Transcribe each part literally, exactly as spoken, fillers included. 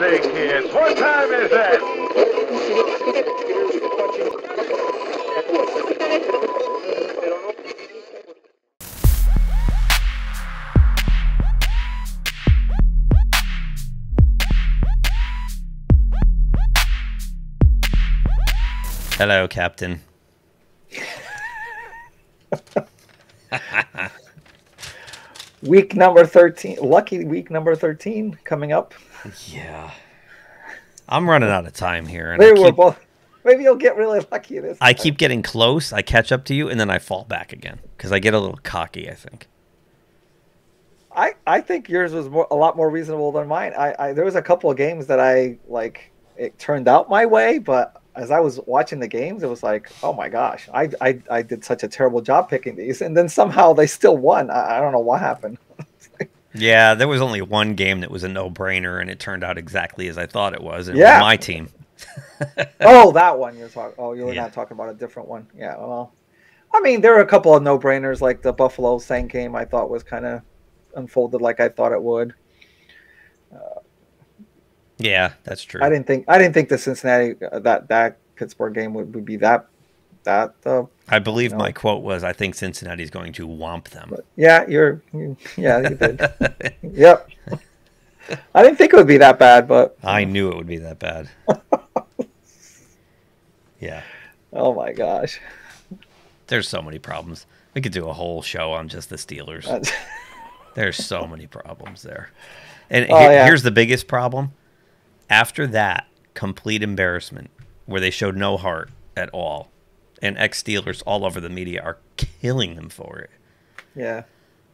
thing, kids. What time is that? Hello, Captain. Week number thirteen. Lucky week number thirteen coming up. Yeah. I'm running out of time here. And maybe, keep, both, maybe you'll get really lucky this I time. Keep getting close. I catch up to you, and then I fall back again because I get a little cocky, I think. I I think yours was more, a lot more reasonable than mine. I, I There was a couple of games that I, like, it turned out my way, but as I was watching the games, it was like, oh, my gosh, I, I, I did such a terrible job picking these. And then somehow they still won. I, I don't know what happened. Yeah, there was only one game that was a no-brainer, and it turned out exactly as I thought it was. It yeah. was my team. Oh, that one you're talking. Oh, you were yeah. not talking about a different one. Yeah, well, I mean, there were a couple of no-brainers, like the Buffalo Saints game I thought was kind of unfolded like I thought it would. Uh, yeah, that's true. I didn't think I didn't think the Cincinnati uh, that that Pittsburgh game would, would be that that. Uh, I believe you know. my quote was, "I think Cincinnati's going to womp them." But yeah, you're. You, yeah, you did. Yep. I didn't think it would be that bad, but I knew it would be that bad. Yeah. Oh my gosh. There's so many problems. We could do a whole show on just the Steelers. There's so many problems there, and oh, he, yeah. here's the biggest problem. After that, complete embarrassment, where they showed no heart at all, and ex-Steelers all over the media are killing them for it. Yeah.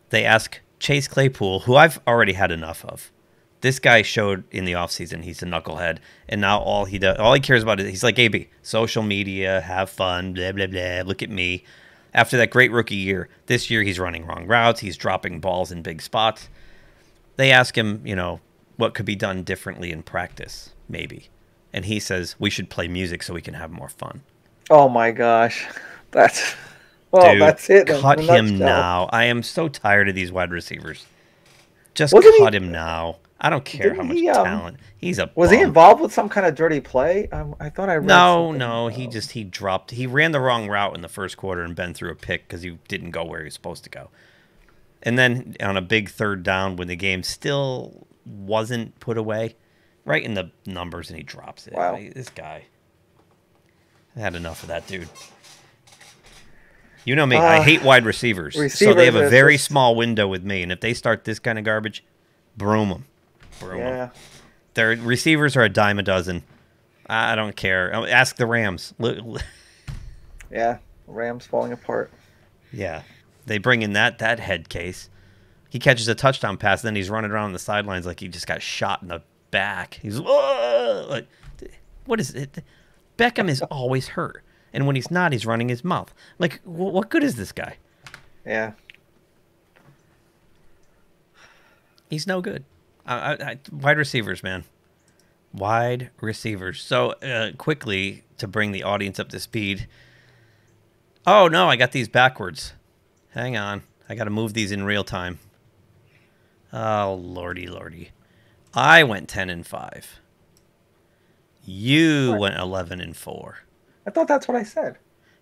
They ask Chase Claypool, who I've already had enough of. This guy showed in the offseason he's a knucklehead, and now all he does, all he cares about is, he's like, A B, social media, have fun, blah, blah, blah, look at me. After that great rookie year, this year he's running wrong routes, he's dropping balls in big spots. They ask him, you know, what could be done differently in practice, maybe. And he says, we should play music so we can have more fun. Oh, my gosh. That's, well, Dude, that's it. Cut him now. I am so tired of these wide receivers. Just wasn't cut he, him now. I don't care how much he, um, talent. He's a Was bum. he involved with some kind of dirty play? Um, I thought I read No, no. About. He just, he dropped. He ran the wrong route in the first quarter and Ben threw a pick because he didn't go where he was supposed to go. And then on a big third down when the game still wasn't put away, right in the numbers, and he drops it. Wow. This guy. I had enough of that dude. You know me. Uh, I hate wide receivers. receivers. So they have a very just... small window with me, and if they start this kind of garbage, broom them. Broom yeah. them. Their receivers are a dime a dozen. I don't care. Ask the Rams. Yeah, Rams falling apart. Yeah. They bring in that, that head case. He catches a touchdown pass, and then he's running around on the sidelines like he just got shot in the back. He's, like, what is it? Beckham is always hurt, and when he's not, he's running his mouth. Like, what good is this guy? Yeah. He's no good. I, I, I, wide receivers, man. Wide receivers. So, uh, quickly, to bring the audience up to speed. Oh, no, I got these backwards. Hang on. I got to move these in real time. Oh, lordy, lordy. I went ten and five. You what? went eleven and four. I thought that's what I said.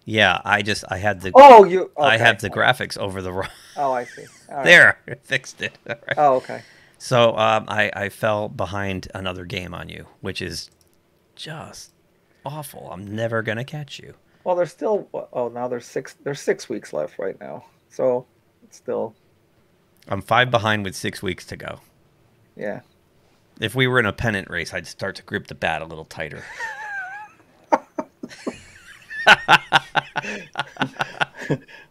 Yeah, I just, I had the, oh, you, okay. I had the graphics over the wrong. Oh, I see. All right. There, I fixed it. All right. Oh, okay. So um, I, I fell behind another game on you, which is just awful. I'm never going to catch you. Well, there's still, oh, now there's six, there's six weeks left right now. So it's still. I'm five behind with six weeks to go. Yeah. If we were in a pennant race, I'd start to grip the bat a little tighter.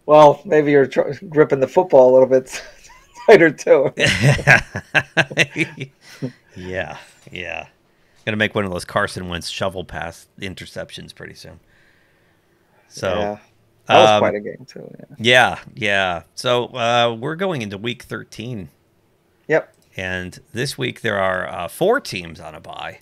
Well, maybe you're tr gripping the football a little bit tighter, too. Yeah, yeah. Going to make one of those Carson Wentz shovel pass interceptions pretty soon. So, yeah. That was um, quite a game, too. Yeah, yeah. yeah. So uh, we're going into week thirteen. Yep. And this week there are uh, four teams on a bye.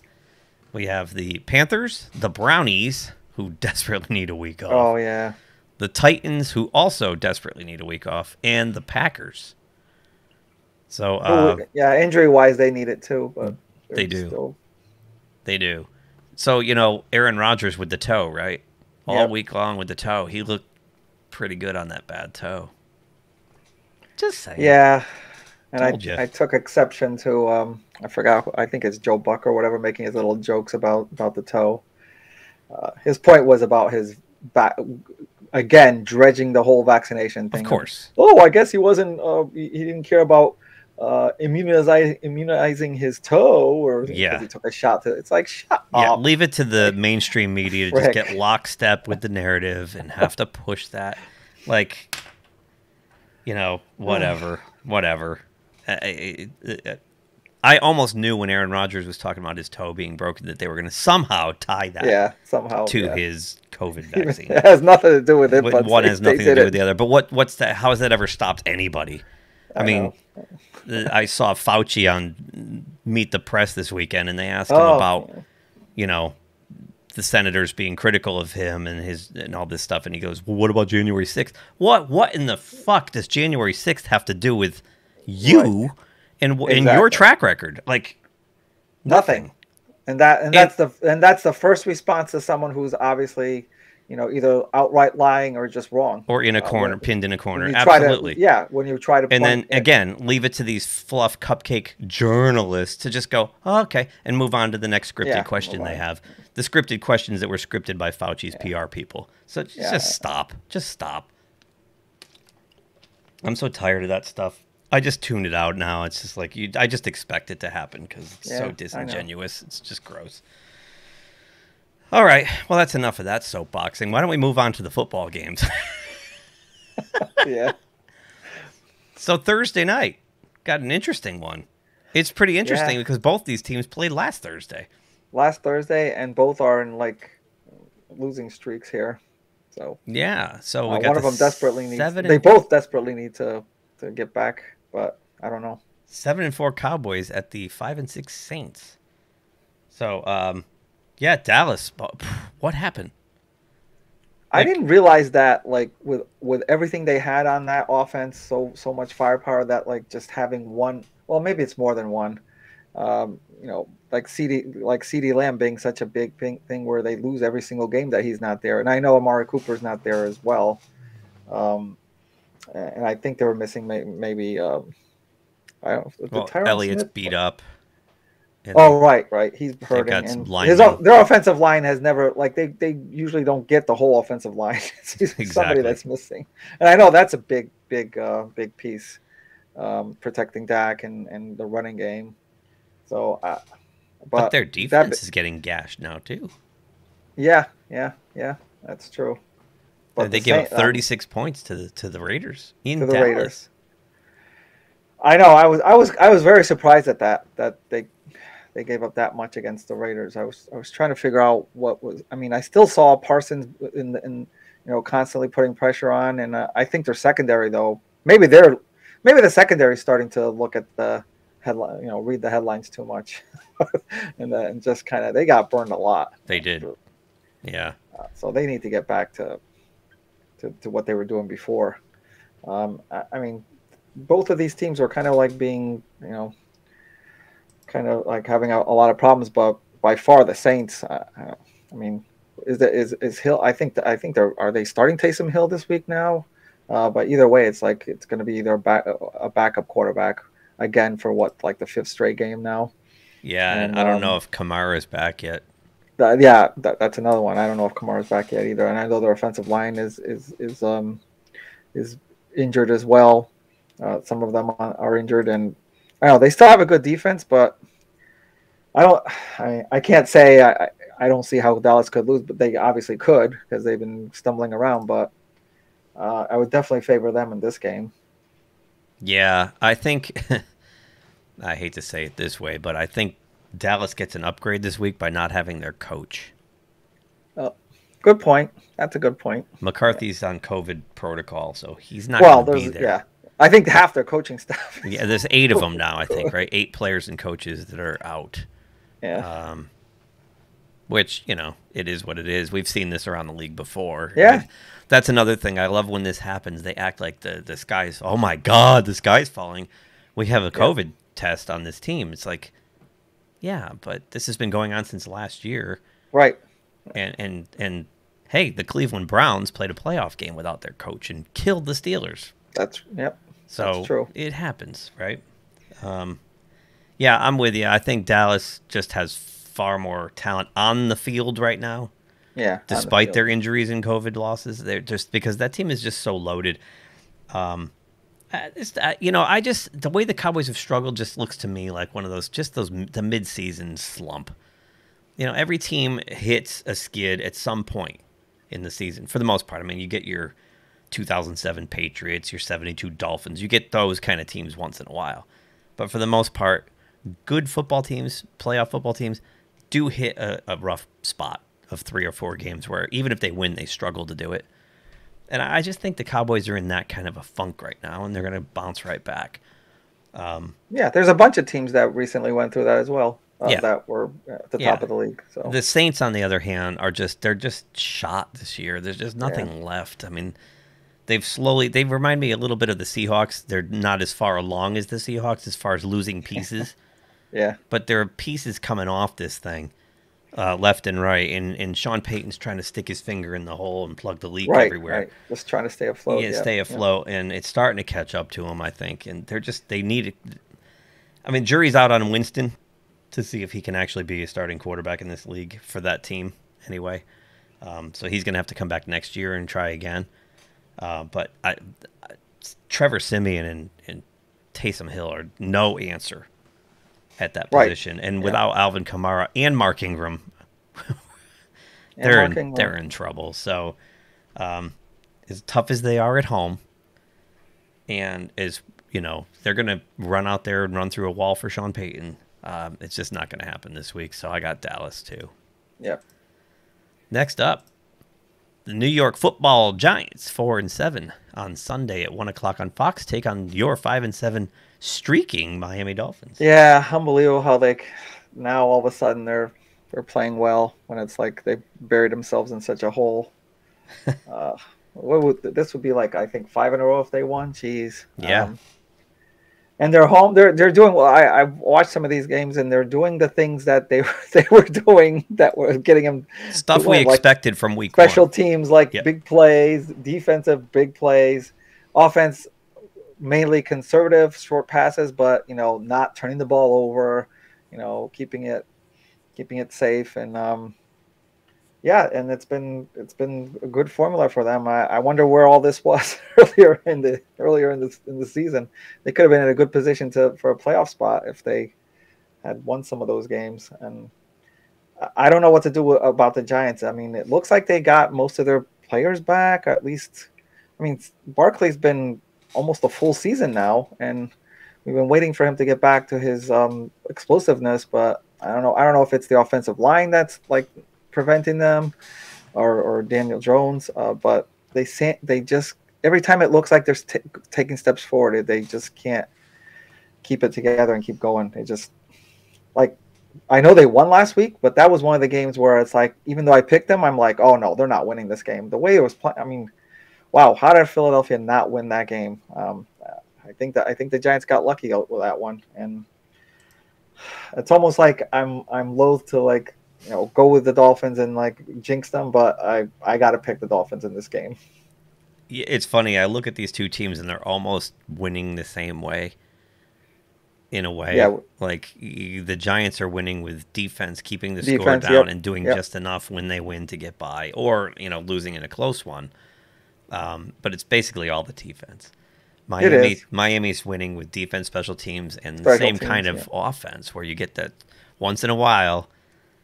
We have the Panthers, the Brownies, who desperately need a week off. Oh, yeah. The Titans, who also desperately need a week off, and the Packers. So, uh, yeah, injury-wise, they need it, too. But they do. Still They do. So, you know, Aaron Rodgers with the toe, right? All yep. week long with the toe. He looked pretty good on that bad toe. Just saying. Yeah. And I, I took exception to, um, I forgot, I think it's Joe Buck or whatever, making his little jokes about, about the toe. Uh, his point was about his back, again, dredging the whole vaccination thing. Of course. Oh, I guess he wasn't, uh, he didn't care about uh, immunizing, immunizing his toe or yeah. he took a shot. To, it's like, shut yeah, up. Leave it to the mainstream media to Frick. just get lockstep with the narrative and have to push that. Like, you know, whatever, whatever. I, I, I almost knew when Aaron Rodgers was talking about his toe being broken that they were going to somehow tie that yeah, somehow, to yeah. his COVID vaccine. It has nothing to do with it. But one has nothing to do it. with the other. But what? What's that? How has that ever stopped anybody? I, I mean, I saw Fauci on Meet the Press this weekend, and they asked oh. him about, you know, the senators being critical of him and his and all this stuff, and he goes, "Well, what about January sixth? What? What in the fuck does January sixth have to do with?" You right. and exactly. and your track record, like nothing. nothing. And that and that's and, the and that's the first response to someone who's obviously, you know, either outright lying or just wrong, or in a uh, corner, when, pinned in a corner. Absolutely, to, yeah. When you try to, and then in. again, leave it to these fluff cupcake journalists to just go, oh, okay, and move on to the next scripted yeah, question they have. The scripted questions that were scripted by Fauci's yeah. P R people. So just yeah. stop, just stop. I'm so tired of that stuff. I just tuned it out now. It's just like, you. I just expect it to happen because it's yeah, so disingenuous. It's just gross. All right. Well, that's enough of that soapboxing. Why don't we move on to the football games? yeah. So Thursday night got an interesting one. It's pretty interesting yeah. because both these teams played last Thursday. Last Thursday, and both are in, like, losing streaks here. So yeah. So we uh, got one of them desperately needs. They both desperately need to, to get back. But I don't know. Seven and four Cowboys at the five and six Saints. So, um, yeah, Dallas. What happened? Like, I didn't realize that. Like with with everything they had on that offense, so so much firepower that like just having one. Well, maybe it's more than one. Um, you know, like CD like CD Lamb being such a big thing where they lose every single game that he's not there. And I know Amari Cooper's not there as well. Um, And I think they were missing maybe, maybe um, I don't know. Well, Elliott's Smith? beat up. Oh, right, right. He's hurting. And his, their offensive line has never, like, they, they usually don't get the whole offensive line. It's exactly. somebody that's missing. And I know that's a big, big, uh, big piece, um, protecting Dak and, and the running game. So, uh, but, but their defense that, is getting gashed now, too. Yeah, yeah, yeah. That's true. But they the gave Saint, up thirty-six um, points to the to the Raiders in to the Dallas. Raiders. I know. I was I was I was very surprised at that that they they gave up that much against the Raiders. I was I was trying to figure out what was. I mean, I still saw Parsons in in you know constantly putting pressure on, and uh, I think their secondary though maybe they're maybe the secondary is starting to look at the headline you know read the headlines too much, and, uh, and just kind of they got burned a lot. They did, yeah. Uh, so they need to get back to. To, to what they were doing before. Um, I, I mean, both of these teams were kind of like being, you know, kind of like having a, a lot of problems, but by far the Saints, uh, I mean, is, the, is is Hill, I think, the, I think they're, are they starting Taysom Hill this week now? Uh, but either way, it's like, it's going to be either a, back, a backup quarterback again for what, like the fifth straight game now. Yeah. And, and I don't um, know if Kamara is back yet. Yeah, that, that's another one. I don't know if Kamara's back yet either, and I know their offensive line is is is um is injured as well. Uh, some of them are injured, and I don't know, they still have a good defense, but I don't. I I can't say I I don't see how Dallas could lose, but they obviously could because they've been stumbling around. But uh, I would definitely favor them in this game. Yeah, I think I hate to say it this way, but I think. Dallas gets an upgrade this week by not having their coach. Oh, good point. That's a good point. McCarthy's yeah. on COVID protocol, so he's not well, going to be there. Yeah. I think half their coaching staff. Yeah, there's eight of them now, I think, right? Eight players and coaches that are out. Yeah. Um, which, you know, it is what it is. We've seen this around the league before. Yeah. And that's another thing. I love when this happens. They act like the, the sky's, oh, my God, the sky's falling. We have a COVID yeah. test on this team. It's like... Yeah, but this has been going on since last year. Right. And and and hey, the Cleveland Browns played a playoff game without their coach and killed the Steelers. That's yep. So that's true. It happens, right? Um, yeah, I'm with you. I think Dallas just has far more talent on the field right now. Yeah. Despite the their injuries and COVID losses, they're just because that team is just so loaded. Um, it's, uh, you know, I just the way the Cowboys have struggled just looks to me like one of those just those the midseason slump. You know, every team hits a skid at some point in the season for the most part. I mean, you get your two thousand seven Patriots, your seventy-two Dolphins. You get those kind of teams once in a while. But for the most part, good football teams, playoff football teams, do hit a, a rough spot of three or four games where even if they win, they struggle to do it. And I just think the Cowboys are in that kind of a funk right now, and they're going to bounce right back. Um, yeah, there's a bunch of teams that recently went through that as well. Uh, yeah. That were at the yeah. top of the league. So the Saints, on the other hand, are just they're just shot this year. There's just nothing yeah. left. I mean, they've slowly they remind me a little bit of the Seahawks. They're not as far along as the Seahawks as far as losing pieces. yeah. But there are pieces coming off this thing, uh, left and right. And and Sean Payton's trying to stick his finger in the hole and plug the leak right, everywhere. Right. Just trying to stay afloat. Yeah, yeah. stay afloat, yeah. and it's starting to catch up to him, I think. And they're just they need it. I mean, jury's out on Winston to see if he can actually be a starting quarterback in this league for that team anyway. Um, so he's going to have to come back next year and try again. Uh, but I, I, Trevor Siemian and, and Taysom Hill are no answer at that right. position. And yeah. without Alvin Kamara and Mark Ingram, they're, Mark in, Ingram. they're in trouble. So um, as tough as they are at home and as, you know, they're going to run out there and run through a wall for Sean Payton. Um, it's just not going to happen this week, so I got Dallas, too. Yep. Next up, the New York football Giants, four and seven on Sunday at one o'clock on Fox. Take on your five and seven streaking Miami Dolphins. Yeah, unbelievable how they now all of a sudden they're, they're playing well when it's like they buried themselves in such a hole. uh, what would, this would be like, I think, five in a row if they won. Jeez. Yeah. Um, And they're home. They're they're doing well. I I've watched some of these games, and they're doing the things that they they were doing that were getting them stuff we expected from week one. Special teams, like big plays, defensive big plays, offense mainly conservative short passes, but you know not turning the ball over, you know keeping it keeping it safe, and um, yeah, and it's been it's been a good formula for them. I, I wonder where all this was earlier in the earlier in the in the season. They could have been in a good position to for a playoff spot if they had won some of those games. And I don't know what to do about the Giants. I mean, it looks like they got most of their players back. Or at least, I mean, Barkley's been almost a full season now, and we've been waiting for him to get back to his um, explosiveness. But I don't know. I don't know if it's the offensive line that's like preventing them, or, or Daniel Jones, uh, but they they just every time it looks like they're t taking steps forward, they just can't keep it together and keep going. They just like I know they won last week, but that was one of the games where it's like even though I picked them, I'm like, oh no, they're not winning this game. The way it was playing, I mean, wow, how did Philadelphia not win that game? Um, I think that I think the Giants got lucky with that one, and it's almost like I'm I'm loath to like. You know, go with the Dolphins and like jinx them, but I I got to pick the Dolphins in this game. Yeah, it's funny. I look at these two teams and they're almost winning the same way. In a way, yeah. Like you, the Giants are winning with defense, keeping the defense, score down, yep. and doing yep. just enough when they win to get by, or you know, losing in a close one. Um, but it's basically all the defense. Miami, Miami's winning with defense, special teams, and special the same teams, kind of yeah. offense where you get that once in a while.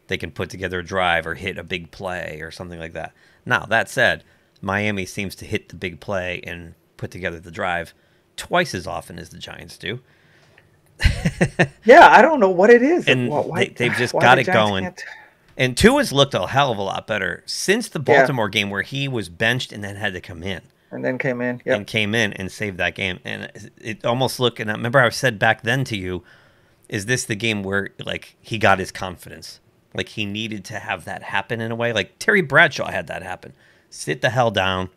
They can put together a drive or hit a big play or something like that. Now, that said, Miami seems to hit the big play and put together the drive twice as often as the Giants do. yeah, I don't know what it is. And well, why, they, they've just got it going. Can't... And Tua's looked a hell of a lot better since the Baltimore yeah. game where he was benched and then had to come in. And then came in. Yep. And came in and saved that game. And it almost looked, and I remember I said back then to you, is this the game where like he got his confidence? Like, he needed to have that happen in a way. Like, Terry Bradshaw had that happen. Sit the hell down.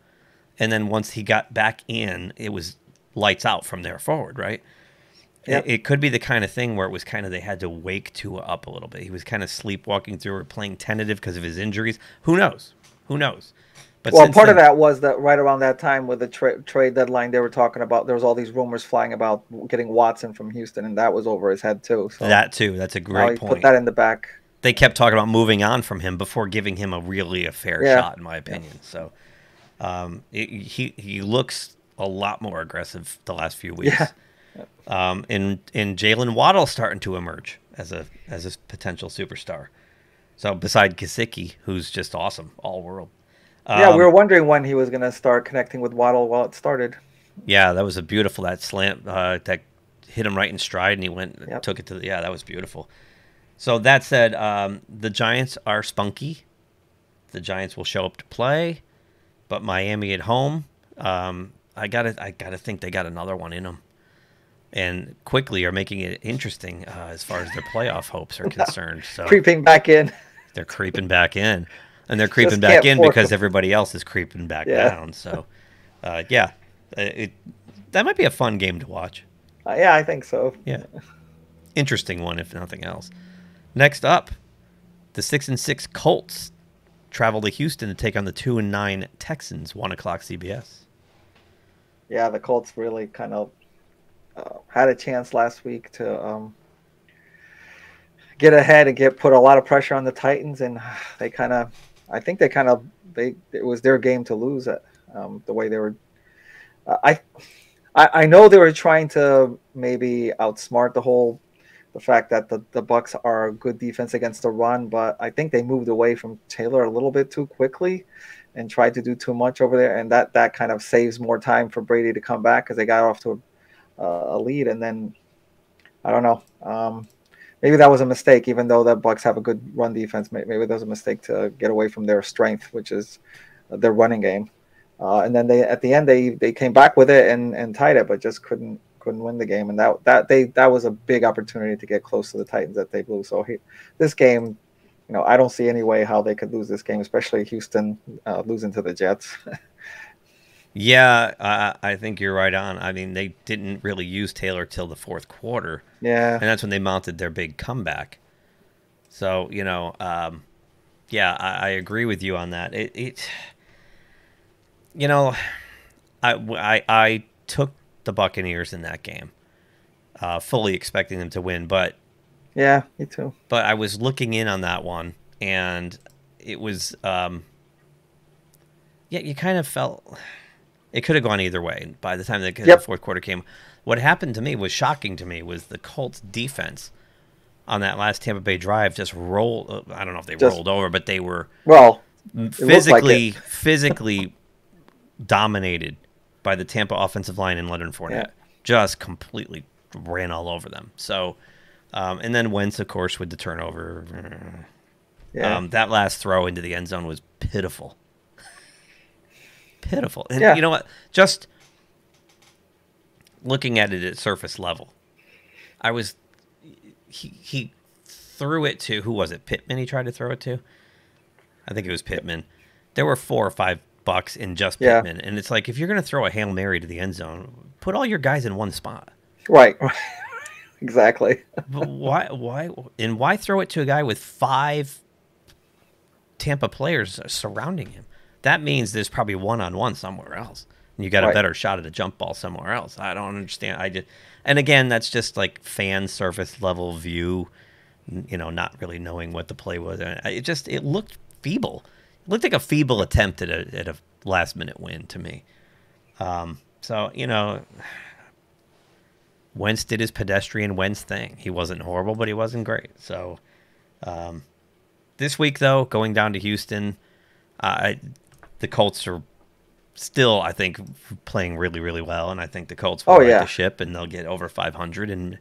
And then once he got back in, it was lights out from there forward, right? Yep. It, it could be the kind of thing where it was kind of they had to wake Tua up a little bit. He was kind of sleepwalking through or playing tentative because of his injuries. Who knows? Who knows? But well, part then, of that was that right around that time with the tra trade deadline, they were talking about, there was all these rumors flying about getting Watson from Houston, and that was over his head too. So that too. That's a great point. Put that in the back. They kept talking about moving on from him before giving him a really a fair yeah. shot, in my opinion. Yeah. So um, it, he he looks a lot more aggressive the last few weeks. Yeah. Um, and and Jalen Waddle starting to emerge as a as a potential superstar. So beside Gesicki, who's just awesome, all world. Um, yeah, we were wondering when he was going to start connecting with Waddle while it started. Yeah, that was a beautiful that slant uh, that hit him right in stride, and he went and yep. took it to the. Yeah, that was beautiful. So that said, um, the Giants are spunky. The Giants will show up to play, but Miami at home. Um, I gotta I gotta think they got another one in them. And quickly are making it interesting uh, as far as their playoff hopes are concerned. So creeping back in. They're creeping back in. And they're creeping Just back in because them. everybody else is creeping back yeah. down. So, uh, yeah, it, that might be a fun game to watch. Uh, yeah, I think so. Yeah. Interesting one, if nothing else. Next up, the six and six Colts travel to Houston to take on the two and nine Texans, one o'clock C B S. Yeah, the Colts really kind of Uh, had a chance last week to um, get ahead and get put a lot of pressure on the Titans, and they kind of, I think they kind of, they it was their game to lose it. Um, the way they were, uh, I, I, I know they were trying to maybe outsmart the whole, the fact that the the Bucs are a good defense against the run, but I think they moved away from Taylor a little bit too quickly and tried to do too much over there, and that that kind of saves more time for Brady to come back because they got off to a a lead, and then I don't know, um maybe that was a mistake, even though the Bucs have a good run defense. Maybe that was a mistake to get away from their strength, which is their running game, uh and then they at the end they they came back with it and and tied it, but just couldn't couldn't win the game, and that that they that was a big opportunity to get close to the Titans that they blew. So he, this game, you know, I don't see any way how they could lose this game, especially Houston uh, losing to the Jets. Yeah, uh, I think you're right on. I mean, they didn't really use Taylor till the fourth quarter. Yeah. And that's when they mounted their big comeback. So, you know, um, yeah, I, I agree with you on that. It, it you know, I, I, I took the Buccaneers in that game, uh, fully expecting them to win. But yeah, me too. But I was looking in on that one, and it was, um, yeah, you kind of felt... It could have gone either way. By the time the yep. fourth quarter came, what happened to me was shocking to me was the Colts defense on that last Tampa Bay drive just rolled. I don't know if they just, rolled over, but they were well physically, like physically dominated by the Tampa offensive line and Leonard Fournette. Yeah. Just completely ran all over them. So, um, and then Wentz, of course, with the turnover. Yeah. Um, that last throw into the end zone was pitiful. Pitiful. And yeah. you know what? Just looking at it at surface level, I was he he threw it to who was it? Pittman he tried to throw it to? I think it was Pittman. There were four or five Bucs in just yeah. Pittman. And it's like, if you're gonna throw a Hail Mary to the end zone, put all your guys in one spot. Right. Exactly. But why why and why throw it to a guy with five Tampa players surrounding him? That means there's probably one-on-one somewhere else. And you got right. a better shot at a jump ball somewhere else. I don't understand. I just, and again, that's just like fan surface level view, you know, not really knowing what the play was. It just, it looked feeble. It looked like a feeble attempt at a, at a last-minute win to me. Um, so, you know, Wentz did his pedestrian Wentz thing. He wasn't horrible, but he wasn't great. So um, this week, though, going down to Houston, I... Uh, the Colts are still, I think, playing really, really well, and I think the Colts will oh, ride yeah. the ship, and they'll get over five hundred and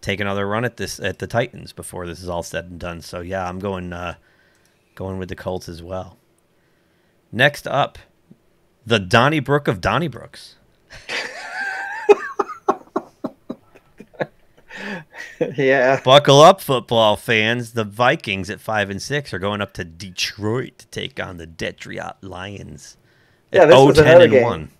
take another run at this at the Titans before this is all said and done. So yeah, I'm going uh, going with the Colts as well. Next up, the Donnybrook of Donnybrooks. Yeah, buckle up, football fans. The Vikings at five and six are going up to Detroit to take on the Detroit Lions. Yeah, this was another game.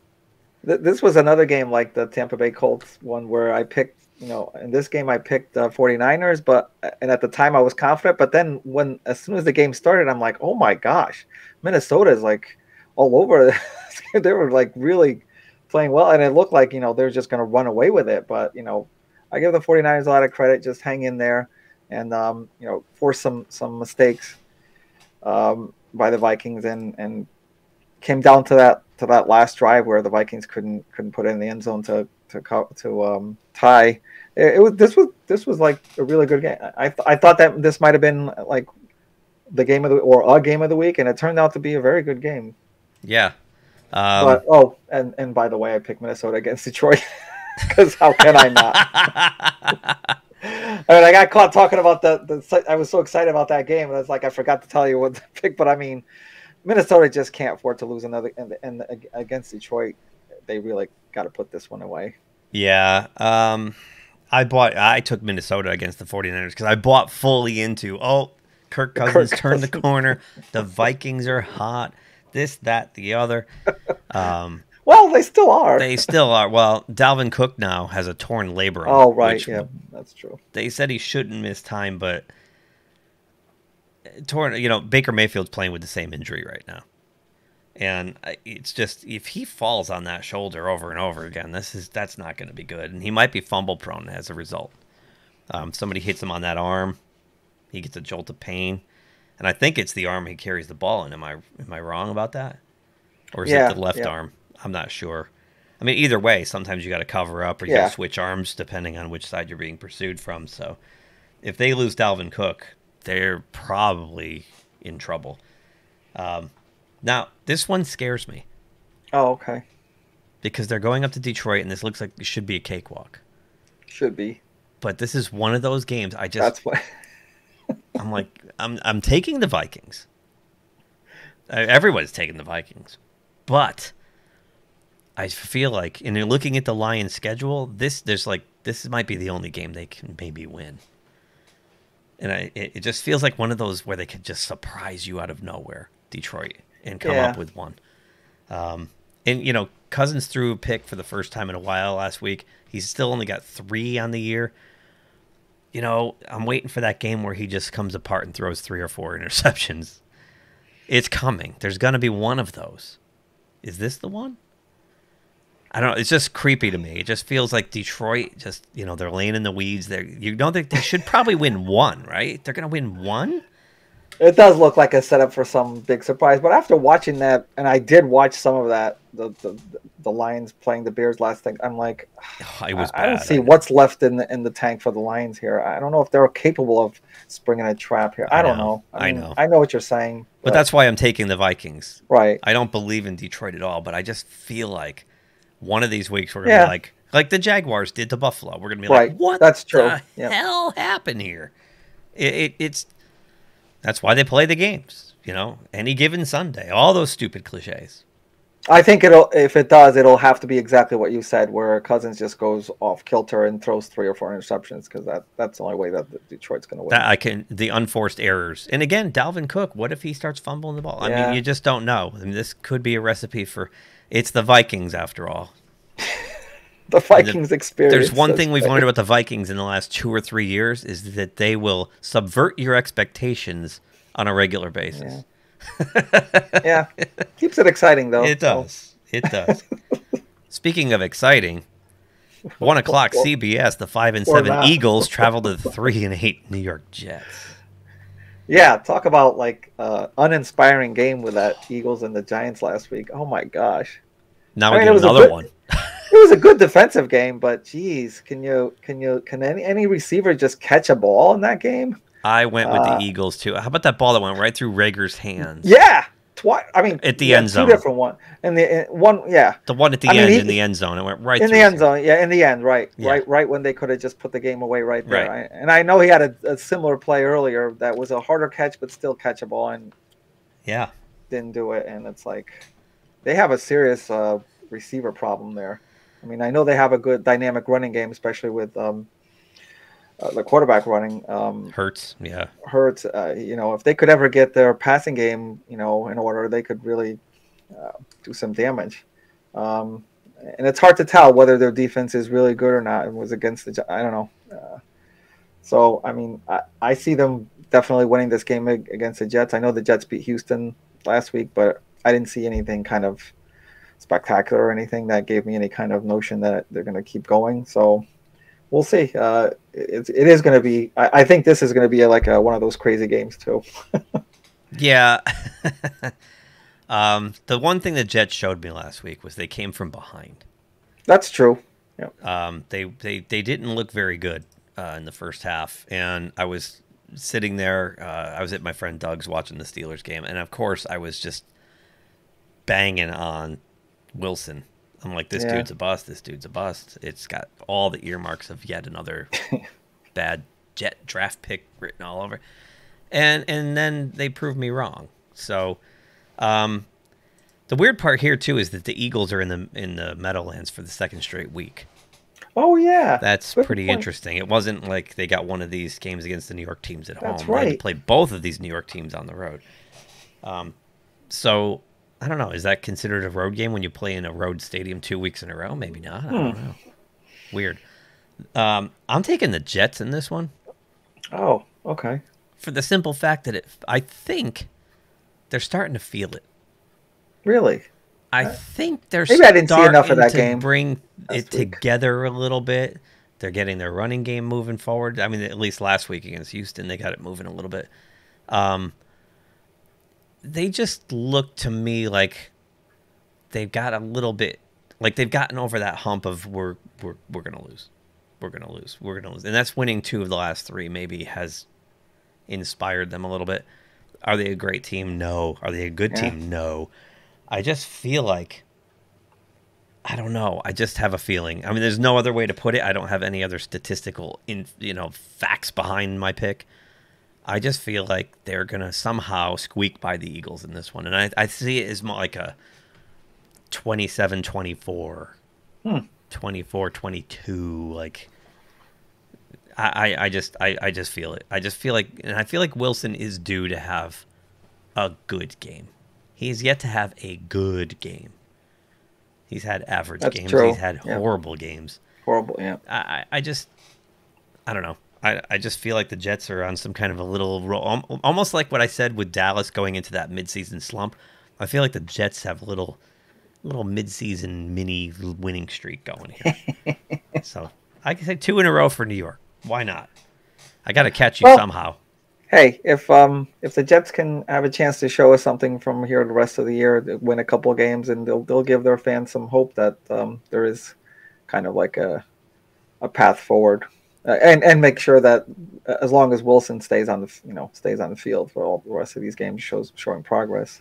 This was another game like the Tampa Bay Colts one where I picked you know, in this game I picked uh, 49ers, but and at the time I was confident. But then when as soon as the game started, I'm like, oh my gosh, Minnesota is like all over. They were like really playing well, and it looked like, you know, they're just going to run away with it. But, you know, I give the 49ers a lot of credit. Just hang in there and, um, you know, force some some mistakes um, by the Vikings, and and came down to that to that last drive where the Vikings couldn't couldn't put it in the end zone to to to um, tie. It, it was this was this was like a really good game. I th I thought that this might have been like the game of the or a game of the week, and it turned out to be a very good game. Yeah. Um, but, oh, and, and by the way, I picked Minnesota against Detroit because how can I not? I mean, I got caught talking about the, the – I was so excited about that game, and I was like, I forgot to tell you what to pick. But, I mean, Minnesota just can't afford to lose another and, – and against Detroit, they really got to put this one away. Yeah. Um, I bought – I took Minnesota against the 49ers because I bought fully into, oh, Kirk Cousins Kirk turned Cousins. the corner. The Vikings are hot. This, that, the other. Um, well, they still are. They still are. Well, Dalvin Cook now has a torn labrum. Oh, right. Yeah, that's true. They said he shouldn't miss time, but torn. You know, Baker Mayfield's playing with the same injury right now, and it's just if he falls on that shoulder over and over again, this is that's not going to be good, and he might be fumble prone as a result. Um, somebody hits him on that arm, he gets a jolt of pain. And I think it's the arm he carries the ball in. Am I am I wrong about that? Or is yeah, it the left yeah. arm? I'm not sure. I mean, either way, sometimes you got to cover up or you yeah. got to switch arms depending on which side you're being pursued from. So if they lose Dalvin Cook, they're probably in trouble. Um, now, this one scares me. Oh, okay. Because they're going up to Detroit, and this looks like it should be a cakewalk. Should be. But this is one of those games I just... That's what... I'm like, I'm I'm taking the Vikings. Everyone's taking the Vikings. But I feel like, and you're looking at the Lions schedule, this there's like this might be the only game they can maybe win. And I it, it just feels like one of those where they could just surprise you out of nowhere, Detroit, and come yeah. up with one. Um and you know, Cousins threw a pick for the first time in a while last week. He's still only got three on the year. You know, I'm waiting for that game where he just comes apart and throws three or four interceptions. It's coming. There's going to be one of those. Is this the one? I don't know. It's just creepy to me. It just feels like Detroit just, you know, they're laying in the weeds. They're, you know, they, they should probably win one, right? They're going to win one? It does look like a setup for some big surprise. But after watching that, and I did watch some of that, the the, the Lions playing the Bears last thing, I'm like, oh, it was I, bad, I don't see I what's left in the, in the tank for the Lions here. I don't know if they're capable of springing a trap here. I, I don't know. know. I, mean, I know. I know what you're saying. But, but that's why I'm taking the Vikings. Right. I don't believe in Detroit at all, but I just feel like one of these weeks we're going to yeah. be like, like the Jaguars did to Buffalo. We're going to be right. like, what that's true. the yep. hell happened here? It, it, it's... That's why they play the games, you know, any given Sunday, all those stupid cliches. I think it'll, if it does, it'll have to be exactly what you said, where Cousins just goes off kilter and throws three or four interceptions, because that, that's the only way that Detroit's going to win. That I can, the unforced errors. And again, Dalvin Cook, what if he starts fumbling the ball? I yeah. mean, you just don't know. I mean, this could be a recipe for, it's the Vikings after all. The Vikings the, experience. There's one thing we've learned about the Vikings in the last two or three years is that they will subvert your expectations on a regular basis. Yeah. yeah. Keeps it exciting, though. It does. Oh. It does. Speaking of exciting, one o'clock C B S, the five and seven Eagles travel to the three and eight New York Jets. Yeah, talk about, like, uh, uninspiring game with that Eagles and the Giants last week. Oh, my gosh. Now we I mean, get another good, one. It was a good defensive game, but geez, can you can you can any any receiver just catch a ball in that game? I went with uh, the Eagles too. How about that ball that went right through Rager's hands? Yeah, twice. I mean, at the yeah, end zone, two different one and the in, one, yeah, the one at the I end mean, he, in the end zone. It went right in through the end zone. zone. Yeah, in the end, right, yeah. right, right when they could have just put the game away right there. Right. I, and I know he had a, a similar play earlier that was a harder catch, but still catchable, and yeah, didn't do it. And it's like they have a serious uh, receiver problem there. I mean, I know they have a good dynamic running game, especially with um, uh, the quarterback running. Um, Hurts, yeah. Hurts, uh, you know, if they could ever get their passing game, you know, in order, they could really uh, do some damage. Um, and it's hard to tell whether their defense is really good or not. It was against the, I don't know. Uh, so, I mean, I, I see them definitely winning this game against the Jets. I know the Jets beat Houston last week, but I didn't see anything kind of spectacular or anything that gave me any kind of notion that they're going to keep going. So we'll see. Uh, it, it is going to be, I, I think this is going to be a, like a, one of those crazy games too. Yeah. Um, the one thing the Jets showed me last week was they came from behind. That's true. Yep. Um, they, they, they didn't look very good uh, in the first half. And I was sitting there, uh, I was at my friend Doug's watching the Steelers game. And, of course, I was just banging on Wilson. I'm like, this yeah. dude's a bust. This dude's a bust. It's got all the earmarks of yet another bad Jet draft pick written all over. And, and then they proved me wrong. So... Um, the weird part here too is that the Eagles are in the in the Meadowlands for the second straight week. Oh yeah, that's Good pretty point. Interesting. It wasn't like they got one of these games against the New York teams at that's home. Right. They had to play both of these New York teams on the road. Um, so I don't know. Is that considered a road game when you play in a road stadium two weeks in a row? Maybe not. Hmm. I don't know. Weird. Um, I'm taking the Jets in this one. Oh, okay. For the simple fact that it, I think. They're starting to feel it. Really? I think they're Maybe starting I didn't see enough of that to game bring it week. together a little bit. They're getting their running game moving forward. I mean, at least last week against Houston, they got it moving a little bit. Um, they just look to me like they've got a little bit, like they've gotten over that hump of we're we're we're gonna lose, we're gonna lose, we're gonna lose, and that's winning two of the last three. Maybe has inspired them a little bit. Are they a great team? No. Are they a good yeah. team? No. I just feel like, I don't know. I just have a feeling. I mean, there's no other way to put it. I don't have any other statistical, in, you know, facts behind my pick. I just feel like they're going to somehow squeak by the Eagles in this one. And I, I see it as more like a twenty-seven twenty-four, hmm. twenty-four twenty-two, like... I, I just I, I just feel it. I just feel like, and I feel like Wilson is due to have a good game. He's yet to have a good game. He's had average That's games. True. He's had yeah. horrible games. Horrible, yeah. I, I just, I don't know. I, I just feel like the Jets are on some kind of a little roll. Almost like what I said with Dallas going into that midseason slump. I feel like the Jets have little, little midseason mini winning streak going here. So I can say two in a row for New York. Why not? I got to catch you well, somehow. Hey, if um if the Jets can have a chance to show us something from here the rest of the year, win a couple of games, and they'll they'll give their fans some hope that um there is kind of like a a path forward, uh, and and make sure that as long as Wilson stays on the you know stays on the field for all the rest of these games, shows showing progress.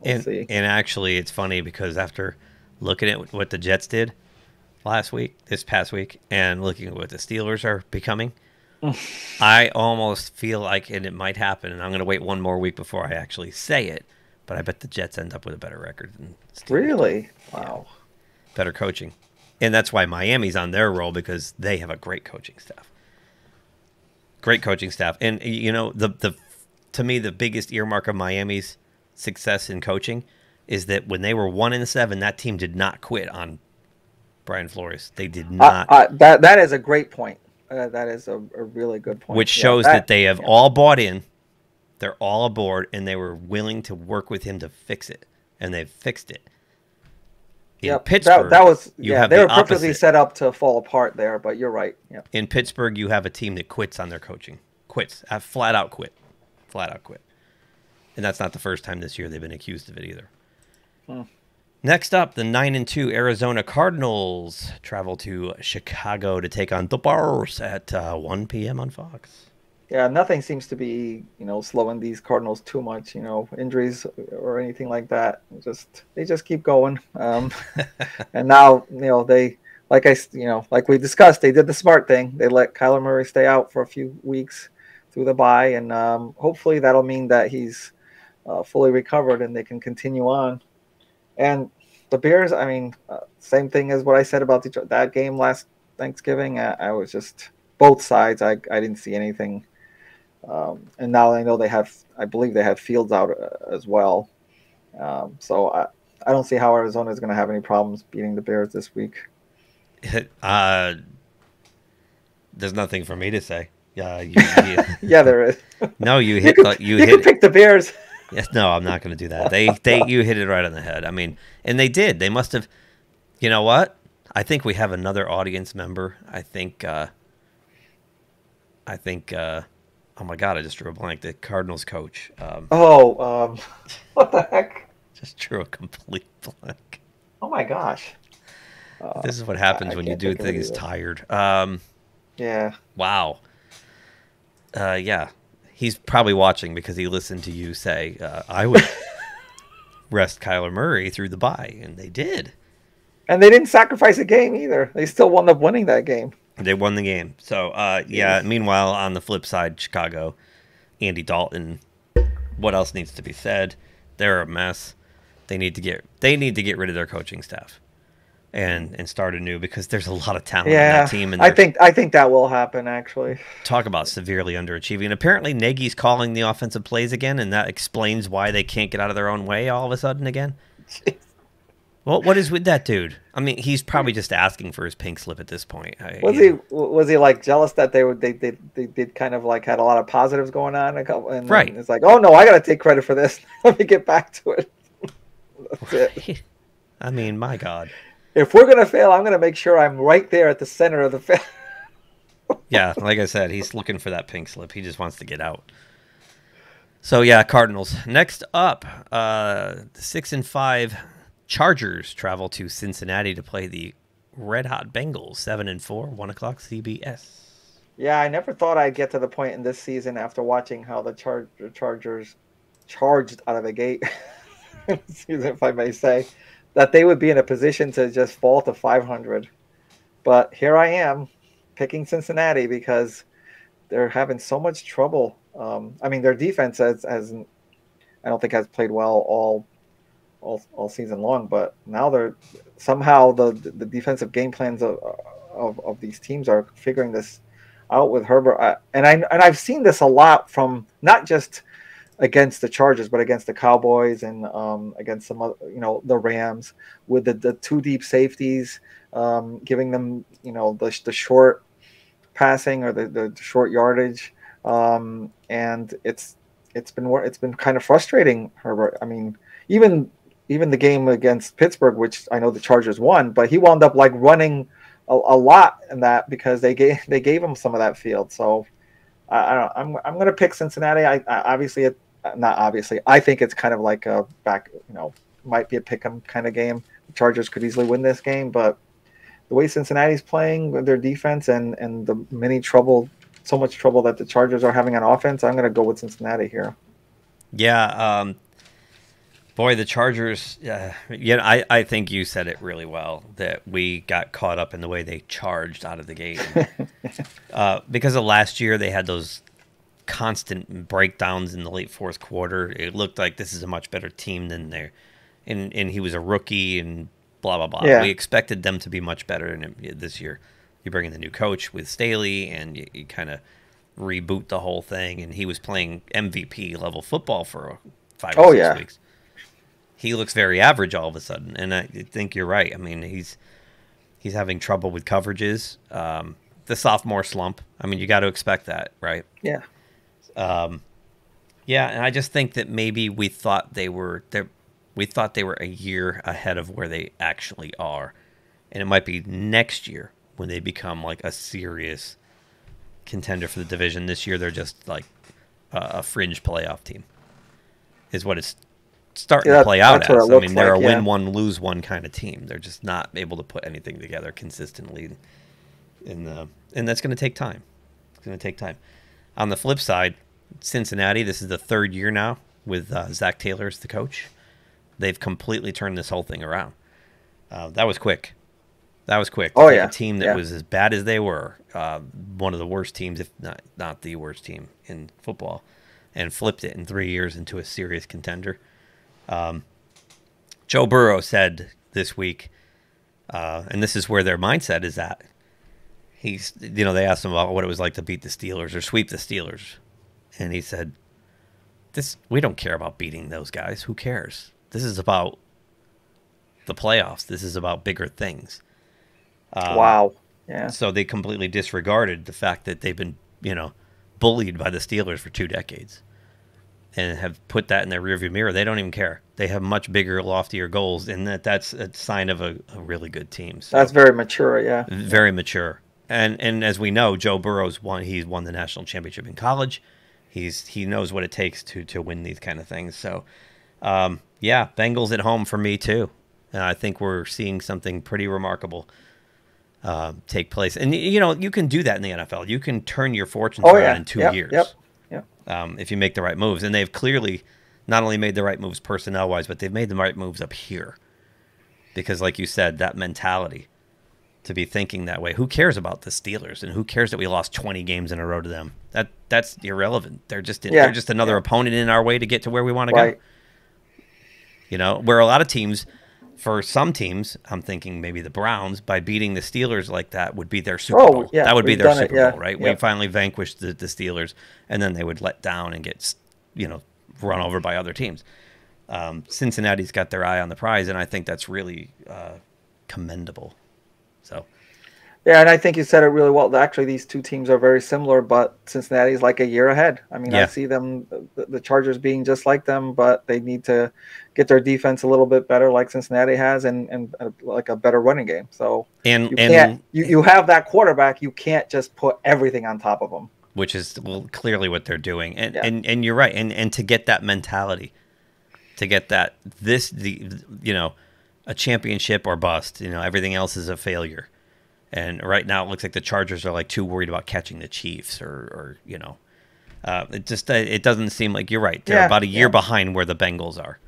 We'll and see. And actually, it's funny because after looking at what the Jets did last week, this past week, and looking at what the Steelers are becoming, I almost feel like, and it might happen, and I'm going to wait one more week before I actually say it, but I bet the Jets end up with a better record than Steelers. Really? Wow. Yeah. Better coaching. And that's why Miami's on their roll, because they have a great coaching staff. Great coaching staff. And, you know, the the to me, the biggest earmark of Miami's success in coaching is that when they were one and seven, that team did not quit on Brian Flores. They did not. Uh, uh, that that is a great point. Uh, that is a, a really good point. Which yeah, shows that, that they have yeah. all bought in. They're all aboard, and they were willing to work with him to fix it, and they've fixed it. In yep. Pittsburgh, that, that was you yeah. Have they the were perfectly opposite. set up to fall apart there, but you're right. Yep. In Pittsburgh, you have a team that quits on their coaching. Quits. I flat out quit. Flat out quit. And that's not the first time this year they've been accused of it either. Hmm. Next up, the nine and two Arizona Cardinals travel to Chicago to take on the Bears at uh, one p m on Fox. Yeah, nothing seems to be, you know, slowing these Cardinals too much, you know, injuries or anything like that. Just they just keep going. Um, and now, you know, they like I, you know, like we discussed, they did the smart thing. They let Kyler Murray stay out for a few weeks through the bye, and um, hopefully that'll mean that he's uh, fully recovered and they can continue on. And the Bears, I mean, uh, same thing as what I said about Detroit, that game last Thanksgiving. I, I was just both sides. I, I didn't see anything. Um, and now I know they have, I believe they have Fields out uh, as well. Um, so I, I don't see how Arizona is going to have any problems beating the Bears this week. Uh, there's nothing for me to say. Yeah, you, you, yeah, there is. No, you hit. You, could, the, you, you hit, can pick the Bears. Yes, no, I'm not going to do that. They, they, you hit it right on the head. I mean, and they did. They must have. You know what? I think we have another audience member. I think. Uh, I think. Uh, oh my God! I just drew a blank. The Cardinals coach. Um, oh, um, what the heck? Just drew a complete blank. Oh my gosh! Uh, this is what happens I, I when you do things tired. Um, yeah. Wow. Uh, yeah, he's probably watching because he listened to you say, uh, I would rest Kyler Murray through the bye, and they did. And they didn't sacrifice a game either. They still wound up winning that game. They won the game. So, uh, yeah, yeah, meanwhile, on the flip side, Chicago, Andy Dalton, what else needs to be said? They're a mess. They need to get they need to get rid of their coaching staff and and start anew, because there's a lot of talent yeah, on that team. And I think I think that will happen, actually. Talk about severely underachieving. And apparently Nagy's calling the offensive plays again, and that explains why they can't get out of their own way all of a sudden again. Jeez. Well, what is with that dude? I mean, he's probably just asking for his pink slip at this point. I, was he know. was he like jealous that they would they they they did kind of like had a lot of positives going on a couple, and right. It's like, oh no, I got to take credit for this. Let me get back to it. That's right. It. I mean, my God. If we're gonna fail, I'm gonna make sure I'm right there at the center of the fail. Yeah, like I said, he's looking for that pink slip. He just wants to get out. So yeah, Cardinals. Next up, uh, six and five Chargers travel to Cincinnati to play the Red Hot Bengals. Seven and four, one o'clock C B S. Yeah, I never thought I'd get to the point in this season after watching how the Char Chargers charged out of the gate, if I may say, that they would be in a position to just fall to five hundred. But here I am picking Cincinnati because they're having so much trouble. Um, I mean, their defense has, has, I don't think has played well all, all, all season long, but now they're somehow the, the defensive game plans of, of, of these teams are figuring this out with Herbert. I, and I, and I've seen this a lot from not just against the Chargers, but against the Cowboys and um, against some other, you know, the Rams with the, the two deep safeties, um, giving them, you know, the, the short passing or the, the short yardage. Um, and it's, it's been, it's been kind of frustrating, Herbert. I mean, even, even the game against Pittsburgh, which I know the Chargers won, but he wound up like running a, a lot in that because they gave, they gave him some of that field. So I don't, I'm, I'm going to pick Cincinnati. I, I obviously it, Not obviously. I think it's kind of like a back, you know, might be a pick'em kind of game. The Chargers could easily win this game, but the way Cincinnati's playing with their defense and and the many trouble, so much trouble that the Chargers are having on offense, I'm going to go with Cincinnati here. Yeah, um, boy, the Chargers. Uh, yeah, I I think you said it really well that we got caught up in the way they charged out of the gate uh, because of last year they had those constant breakdowns in the late fourth quarter. It looked like this is a much better team than there, and and he was a rookie and blah blah blah. Yeah. We expected them to be much better, and this year you bring in the new coach with Staley, and you, you kind of reboot the whole thing. And he was playing M V P level football for five or oh, six yeah. weeks. He looks very average all of a sudden, and I think you're right. I mean, he's he's having trouble with coverages, um, the sophomore slump. I mean, you got to expect that, right? Yeah. Um, yeah, and I just think that maybe we thought they were there. We thought they were a year ahead of where they actually are, and it might be next year when they become like a serious contender for the division. This year, they're just like a, a fringe playoff team, is what it's starting yeah, to play out as. I mean, they're like, a win yeah. one, lose one kind of team. They're just not able to put anything together consistently, in the, and that's going to take time. It's going to take time. On the flip side, Cincinnati, this is the third year now with uh, Zach Taylor as the coach. They've completely turned this whole thing around. Uh, that was quick. That was quick. Oh, yeah. A team that yeah. was as bad as they were, uh, one of the worst teams, if not, not the worst team in football, and flipped it in three years into a serious contender. Um, Joe Burrow said this week, uh, and this is where their mindset is at, He's, you know, they asked him about what it was like to beat the Steelers or sweep the Steelers. And he said, "This, we don't care about beating those guys. Who cares? This is about the playoffs. This is about bigger things. Um, wow. Yeah. So they completely disregarded the fact that they've been, you know, bullied by the Steelers for two decades and have put that in their rearview mirror. They don't even care. They have much bigger, loftier goals, and that that's a sign of a, a really good team. So that's very mature, yeah. Very mature. And and as we know, Joe Burrow's won he's won the national championship in college. He's he knows what it takes to to win these kind of things. So um yeah, Bengals at home for me too. Uh, I think we're seeing something pretty remarkable uh, take place. And you know, you can do that in the N F L. You can turn your fortunes oh, around yeah. in two yep, years. Yep. Um, if you make the right moves. And they've clearly not only made the right moves personnel-wise, but they've made the right moves up here. Because, like you said, that mentality to be thinking that way. Who cares about the Steelers? And who cares that we lost twenty games in a row to them? That That's irrelevant. They're just, in, yeah. they're just another yeah. opponent in our way to get to where we want right. to go. You know, where a lot of teams, for some teams, I'm thinking maybe the Browns, by beating the Steelers like that would be their Super oh, Bowl. Yeah, that would be their Super it, yeah. Bowl, right? Yeah. We finally vanquished the, the Steelers, and then they would let down and get, you know, run over by other teams. Um, Cincinnati's got their eye on the prize, and I think that's really uh, commendable. So, yeah, and I think you said it really well. Actually, these two teams are very similar, but Cincinnati's like a year ahead. I mean, yeah. I see them, the Chargers being just like them, but they need to get their defense a little bit better, like Cincinnati has, and and a, like a better running game. So, and you, and, you you have that quarterback, you can't just put everything on top of them, which is well, clearly what they're doing. And yeah. and and you're right. And and to get that mentality, to get that this the you know, a championship or bust. You know, everything else is a failure. And right now, it looks like the Chargers are like too worried about catching the Chiefs, or, or you know, uh, it just uh, it doesn't seem like you're right. They're yeah, about a year yeah. behind where the Bengals are.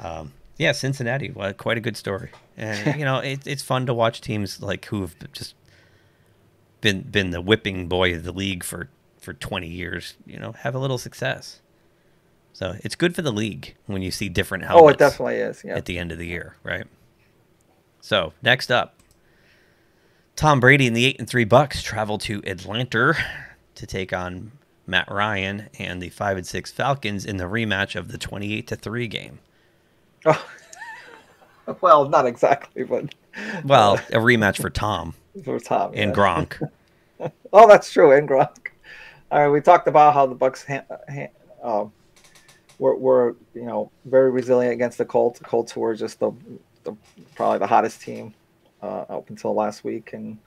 Um, yeah, Cincinnati, well, quite a good story, and you know, it, it's fun to watch teams like who've just been been the whipping boy of the league for for twenty years, you know, have a little success. So it's good for the league when you see different helmets. Oh, it definitely is. Yeah. At the end of the year, right? So next up. Tom Brady and the eight and three Bucks travel to Atlanta to take on Matt Ryan and the five and six Falcons in the rematch of the twenty eight to three game. Oh, well, not exactly, but well, a rematch for Tom, for Tom and yeah. Gronk. Oh, that's true, and Gronk. All right, we talked about how the Bucks ha ha uh, were, were, you know, very resilient against the Colts. The Colts were just the, the probably the hottest team. Uh, up until last week. And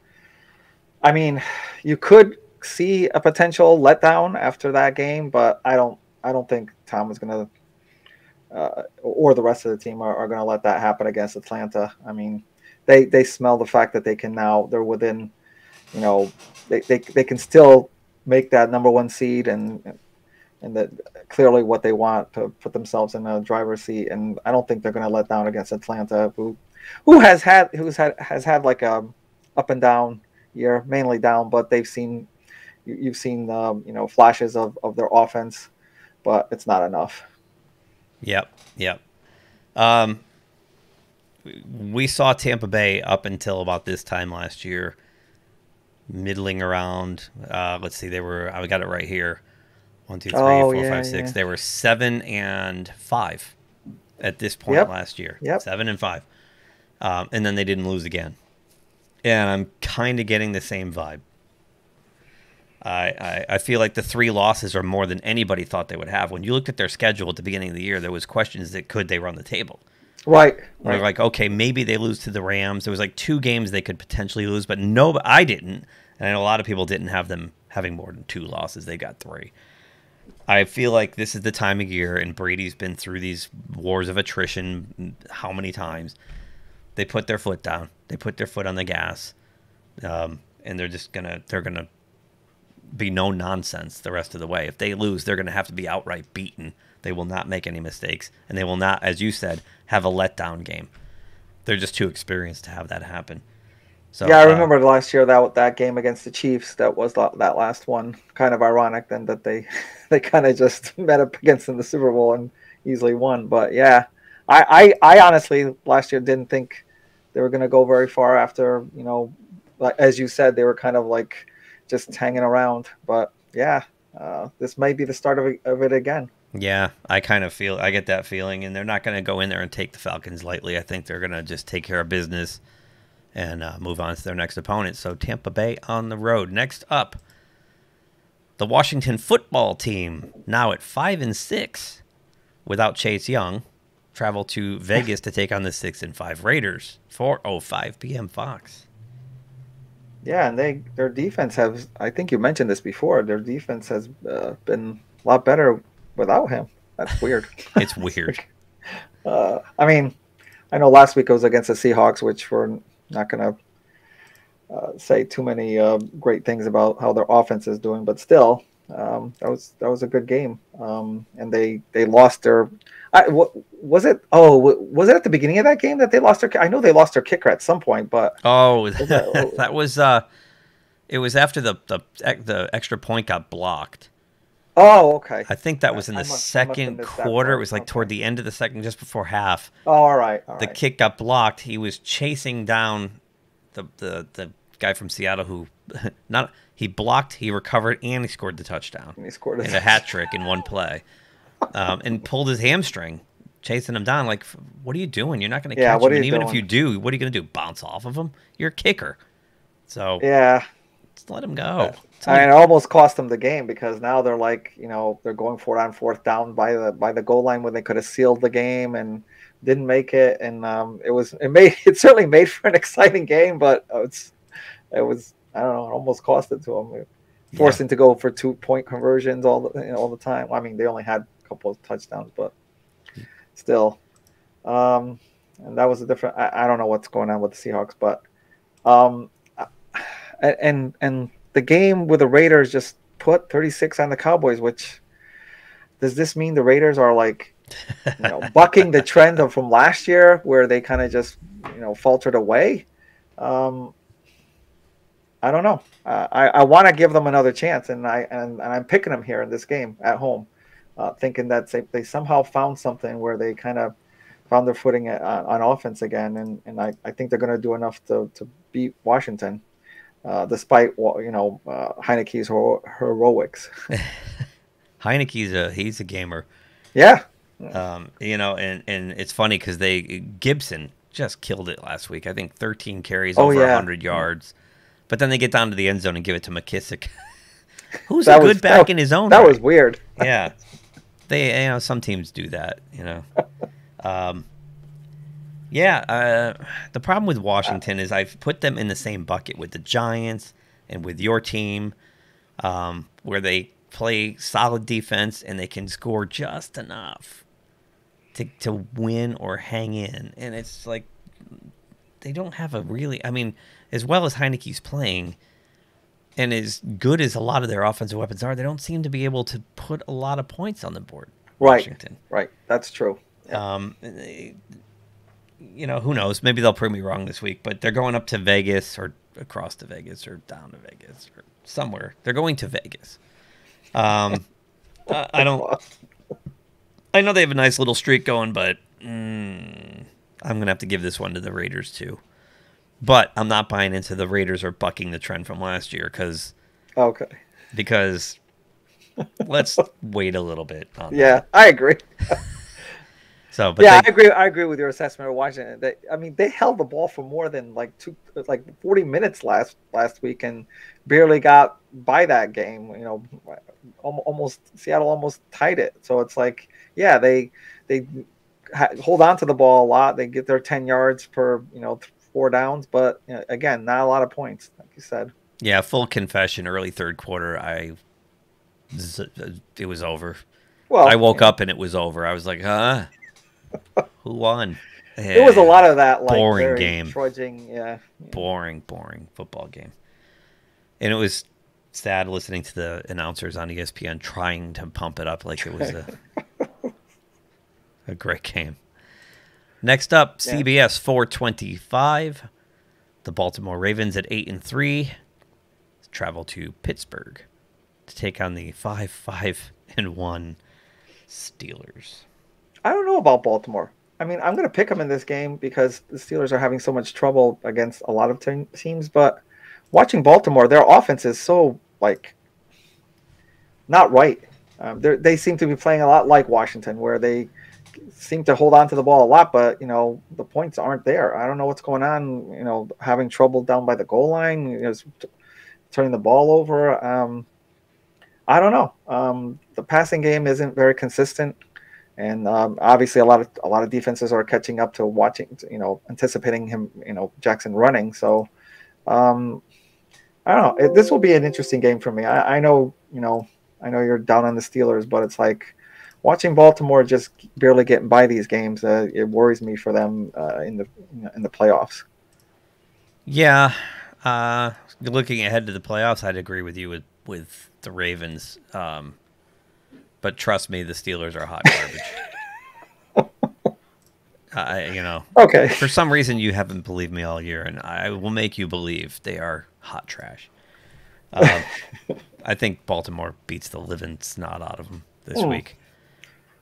I mean, you could see a potential letdown after that game, but I don't I don't think Tom is going to uh, or the rest of the team are, are going to let that happen against Atlanta. I mean, they they smell the fact that they can now they're within, you know, they, they, they can still make that number one seed, and and that clearly what they want to put themselves in a driver's seat. And I don't think they're going to let down against Atlanta, who Who has had who's had has had like a up and down year, mainly down, but they've seen you, you've seen um, you know, flashes of of their offense, but it's not enough. Yep, yep. Um, we saw Tampa Bay up until about this time last year, middling around. Uh, let's see, they were I got it right here. One, two, three, oh, four, yeah, five, six. Yeah. They were seven and five at this point yep. last year. Yep, seven and five. Um, and then they didn't lose again. And I'm kind of getting the same vibe. I, I I feel like the three losses are more than anybody thought they would have. When you looked at their schedule at the beginning of the year, there was questions that could they run the table. Right. Right. Like, okay, maybe they lose to the Rams. There was like two games they could potentially lose, but no, I didn't. And I know a lot of people didn't have them having more than two losses. They got three. I feel like this is the time of year, and Brady's been through these wars of attrition how many times. They put their foot down. They put their foot on the gas, um, and they're just gonna they're gonna be no nonsense the rest of the way. If they lose, they're gonna have to be outright beaten. They will not make any mistakes, and they will not, as you said, have a letdown game. They're just too experienced to have that happen. So yeah, I remember uh, last year that that game against the Chiefs. That was that last one. Kind of ironic then that they they kind of just met up against in the Super Bowl and easily won. But yeah. I, I honestly last year didn't think they were going to go very far after, you know, like, as you said, they were kind of like just hanging around. But yeah, uh, this may be the start of, of it again. Yeah, I kind of feel, I get that feeling, and they're not going to go in there and take the Falcons lightly. I think they're going to just take care of business and uh, move on to their next opponent. So Tampa Bay on the road. Next up, the Washington football team, now at five and six, without Chase Young, travel to Vegas to take on the six and five Raiders. four oh five p m Fox. Yeah, and they their defense has. I think you mentioned this before. Their defense has uh, been a lot better without him. That's weird. It's weird. uh, I mean, I know last week it was against the Seahawks, which we're not going to uh, say too many uh, great things about how their offense is doing, but still, um, that was that was a good game. Um, and they they lost their. I, what, was it? Oh, was it at the beginning of that game that they lost their? I know they lost their kicker at some point, but oh, was that, oh. that was uh, it was after the the the extra point got blocked. Oh, okay. I think that was in the must, second quarter. It was like okay. toward the end of the second, just before half. Oh, all right. All the right. kick got blocked. He was chasing down the the the guy from Seattle who not he blocked, he recovered, and he scored the touchdown. And he scored a, and a hat trick in one play. Um, and pulled his hamstring, chasing him down. Like, what are you doing? You're not going to yeah, catch him. And even doing? if you do, what are you going to do? Bounce off of him? You're a kicker. So yeah, just let him go. I mean, it almost cost them the game because now they're like, you know, they're going for it on fourth down by the by the goal line when they could have sealed the game and didn't make it. And um, it was it made it certainly made for an exciting game, but it's it was I don't know, it almost cost it to them, forcing yeah. to go for two point conversions all the you know, all the time. I mean, they only had couple of touchdowns, but still, um, and that was a different. I, I don't know what's going on with the Seahawks, but um, and and the game with the Raiders just put thirty-six on the Cowboys. Which does this mean the Raiders are like, you know, bucking the trend of from last year where they kind of just you know faltered away? Um, I don't know. Uh, I I want to give them another chance, and I and, and I'm picking them here in this game at home. Uh, thinking that they, they somehow found something where they kind of found their footing at, on, on offense again, and and I, I think they're going to do enough to, to beat Washington, uh, despite you know uh, Heineke's hero heroics. Heineke's a he's a gamer, yeah. Um, you know, and and it's funny because they Gibson just killed it last week. I think thirteen carries oh, over yeah. one hundred yards, but then they get down to the end zone and give it to McKissick, who's that a good was, back that, in his own. That right. was weird. Yeah. They, you know, some teams do that, you know. Um, yeah, uh, the problem with Washington is I've put them in the same bucket with the Giants and with your team, um, where they play solid defense and they can score just enough to to win or hang in. And it's like they don't have a really, I mean, as well as Heineke's playing, and as good as a lot of their offensive weapons are, they don't seem to be able to put a lot of points on the board. Right, Washington. Right, that's true. Yeah. Um, they, you know, who knows? Maybe they'll prove me wrong this week, but they're going up to Vegas or across to Vegas or down to Vegas or somewhere. They're going to Vegas. Um, I, I don't. I know they have a nice little streak going, but mm, I'm going to have to give this one to the Raiders too. But I'm not buying into the Raiders are bucking the trend from last year because, okay, because let's wait a little bit. On yeah, that. I agree. so, but yeah, they, I agree. I agree with your assessment of Washington. They, I mean, they held the ball for more than like two, like forty minutes last last week, and barely got by that game. You know, almost Seattle almost tied it. So it's like, yeah, they they hold on to the ball a lot. They get their ten yards per you know. four downs, but you know, again, not a lot of points, like you said. Yeah, full confession. Early third quarter, I it was over. Well, I woke yeah. up and it was over. I was like, huh? Who won? It yeah. was a lot of that, like boring very game, trudging, yeah, boring, boring football game. And it was sad listening to the announcers on E S P N trying to pump it up like it was a a great game. Next up, C B S yeah. four twenty-five. The Baltimore Ravens at eight and three travel to Pittsburgh to take on the five five and one Steelers. I don't know about Baltimore. I mean, I'm going to pick them in this game because the Steelers are having so much trouble against a lot of te teams. But watching Baltimore, their offense is so like not right. Um, they seem to be playing a lot like Washington, where they seem to hold on to the ball a lot, but, you know, the points aren't there. I don't know what's going on, you know, having trouble down by the goal line, you know, turning the ball over. Um, I don't know. Um, the passing game isn't very consistent. And um, obviously a lot of a lot of defenses are catching up to watching, you know, anticipating him, you know, Jackson running. So um, I don't know. It, this will be an interesting game for me. I, I know, you know, I know you're down on the Steelers, but it's like watching Baltimore just barely getting by these games. Uh, it worries me for them uh, in the in the playoffs. Yeah, uh, looking ahead to the playoffs, I'd agree with you with with the Ravens. Um, But trust me, the Steelers are hot garbage. I, you know, okay. For some reason, you haven't believed me all year, and I will make you believe they are hot trash. Um, I think Baltimore beats the living snot out of them this mm. week.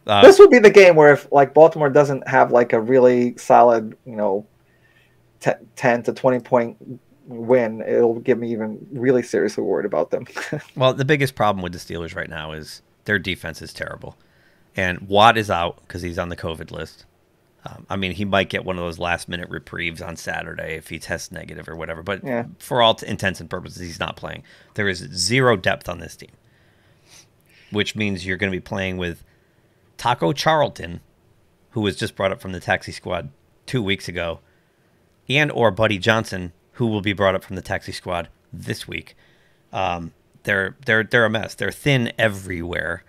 Uh, this would be the game where, if like Baltimore doesn't have like a really solid, you know, t ten to twenty point win, it'll get me even really seriously worried about them. Well, the biggest problem with the Steelers right now is their defense is terrible, and Watt is out because he's on the COVID list. Um, I mean, he might get one of those last-minute reprieves on Saturday if he tests negative or whatever. But yeah, for all intents and purposes, he's not playing. There is zero depth on this team, which means you're going to be playing with Taco Charlton, who was just brought up from the taxi squad two weeks ago, and or Buddy Johnson, who will be brought up from the taxi squad this week. Um, They're they're they're a mess. They're thin everywhere,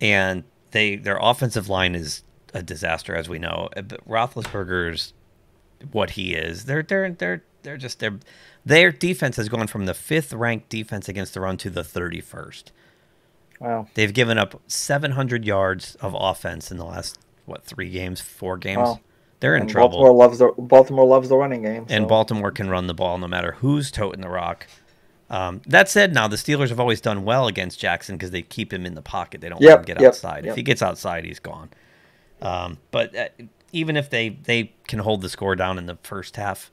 and they their offensive line is a disaster, as we know. But Roethlisberger's what he is. They're they're they're they're just they're, their defense has gone from the fifth ranked defense against the run to the thirty-first. Wow. They've given up seven hundred yards of offense in the last what three games, four games. Wow. They're in and trouble. Baltimore loves the Baltimore loves the running game, so. And Baltimore can run the ball no matter who's toting the rock. Um, that said, now the Steelers have always done well against Jackson because they keep him in the pocket. They don't yep, let him get yep, outside. Yep. If he gets outside, he's gone. Um, but uh, even if they, they can hold the score down in the first half,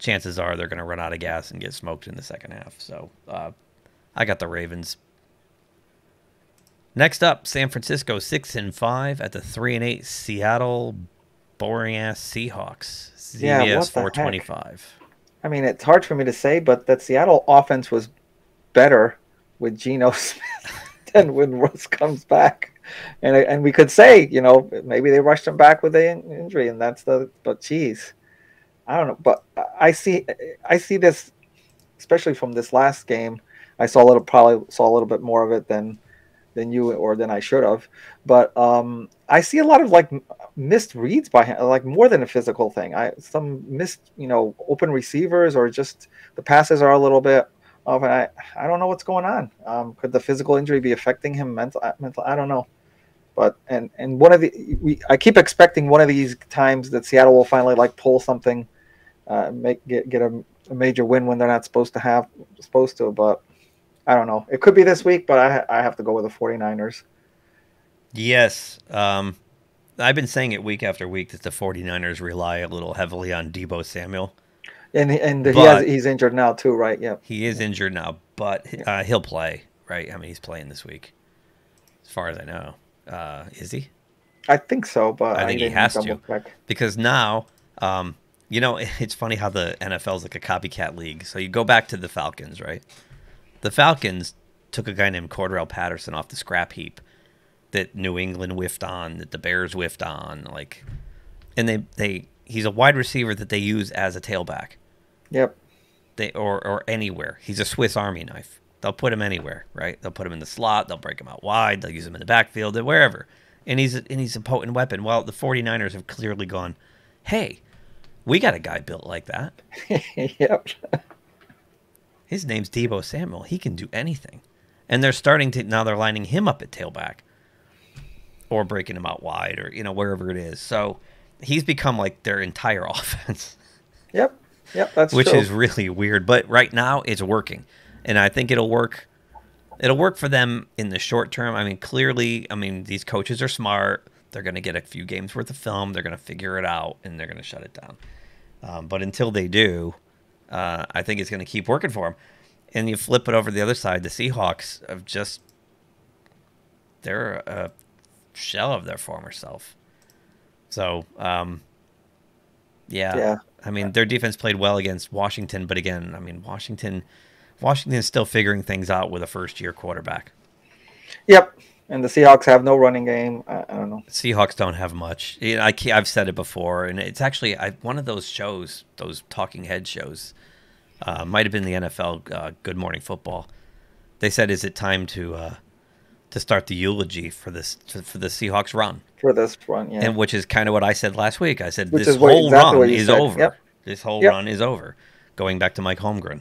chances are they're going to run out of gas and get smoked in the second half. So uh, I got the Ravens. Next up, San Francisco six and five at the three and eight Seattle boring-ass Seahawks. Z B S yeah, four twenty-five. I mean, it's hard for me to say, but that Seattle offense was better with Geno Smith than when Russ comes back. And and we could say, you know, maybe they rushed him back with an injury, and that's the. But geez, I don't know. But I see, I see this, especially from this last game. I saw a little, probably saw a little bit more of it than than you or than I should have. But um, I see a lot of like missed reads by him, like more than a physical thing. I some missed, you know, open receivers, or just the passes are a little bit off. And I, I don't know what's going on. Um, could the physical injury be affecting him mental, mental? I don't know. But and and one of the we I keep expecting one of these times that Seattle will finally like pull something, uh, make get get a, a major win when they're not supposed to have supposed to. But I don't know. It could be this week, but I I have to go with the forty-niners. Yes. Um, I've been saying it week after week that the forty-niners rely a little heavily on Deebo Samuel. And and he has, he's injured now too, right? Yeah. He is injured now, but uh, he'll play, right? I mean, he's playing this week as far as I know. Uh, is he? I think so, but I think I he has to. Check. Because now, um, you know, it's funny how the N F L is like a copycat league. So you go back to the Falcons, right? The Falcons took a guy named Cordell Patterson off the scrap heap that New England whiffed on, that the Bears whiffed on, like, and they they he's a wide receiver that they use as a tailback. Yep. They or or anywhere. He's a Swiss Army knife. They'll put him anywhere, right? They'll put him in the slot, they'll break him out wide, they'll use him in the backfield, and wherever. And he's a, and he's a potent weapon. Well, the forty-niners have clearly gone, "Hey, we got a guy built like that." Yep. His name's Deebo Samuel. He can do anything. And they're starting to now they're lining him up at tailback, or breaking him out wide, or, you know, wherever it is. So he's become like their entire offense. Yep. Yep. That's Which true. is really weird. But right now it's working. And I think it'll work. It'll work for them in the short term. I mean, clearly, I mean, these coaches are smart. They're going to get a few games worth of film. They're going to figure it out, and they're going to shut it down. Um, but until they do, uh, I think it's going to keep working for them. And you flip it over to the other side. The Seahawks have just they're a shell of their former self. So, um, yeah. yeah. I mean, their defense played well against Washington, but again, I mean, Washington, Washington is still figuring things out with a first-year quarterback. Yep, and the Seahawks have no running game. I, I don't know. Seahawks don't have much. I can't, I've said it before, and it's actually I, one of those shows, those talking head shows, uh, might have been the N F L uh, Good Morning Football. They said, "Is it time to uh, to start the eulogy for this to, for the Seahawks run?" For this run, yeah. And which is kind of what I said last week. I said this whole run is over. This whole run is over. Going back to Mike Holmgren,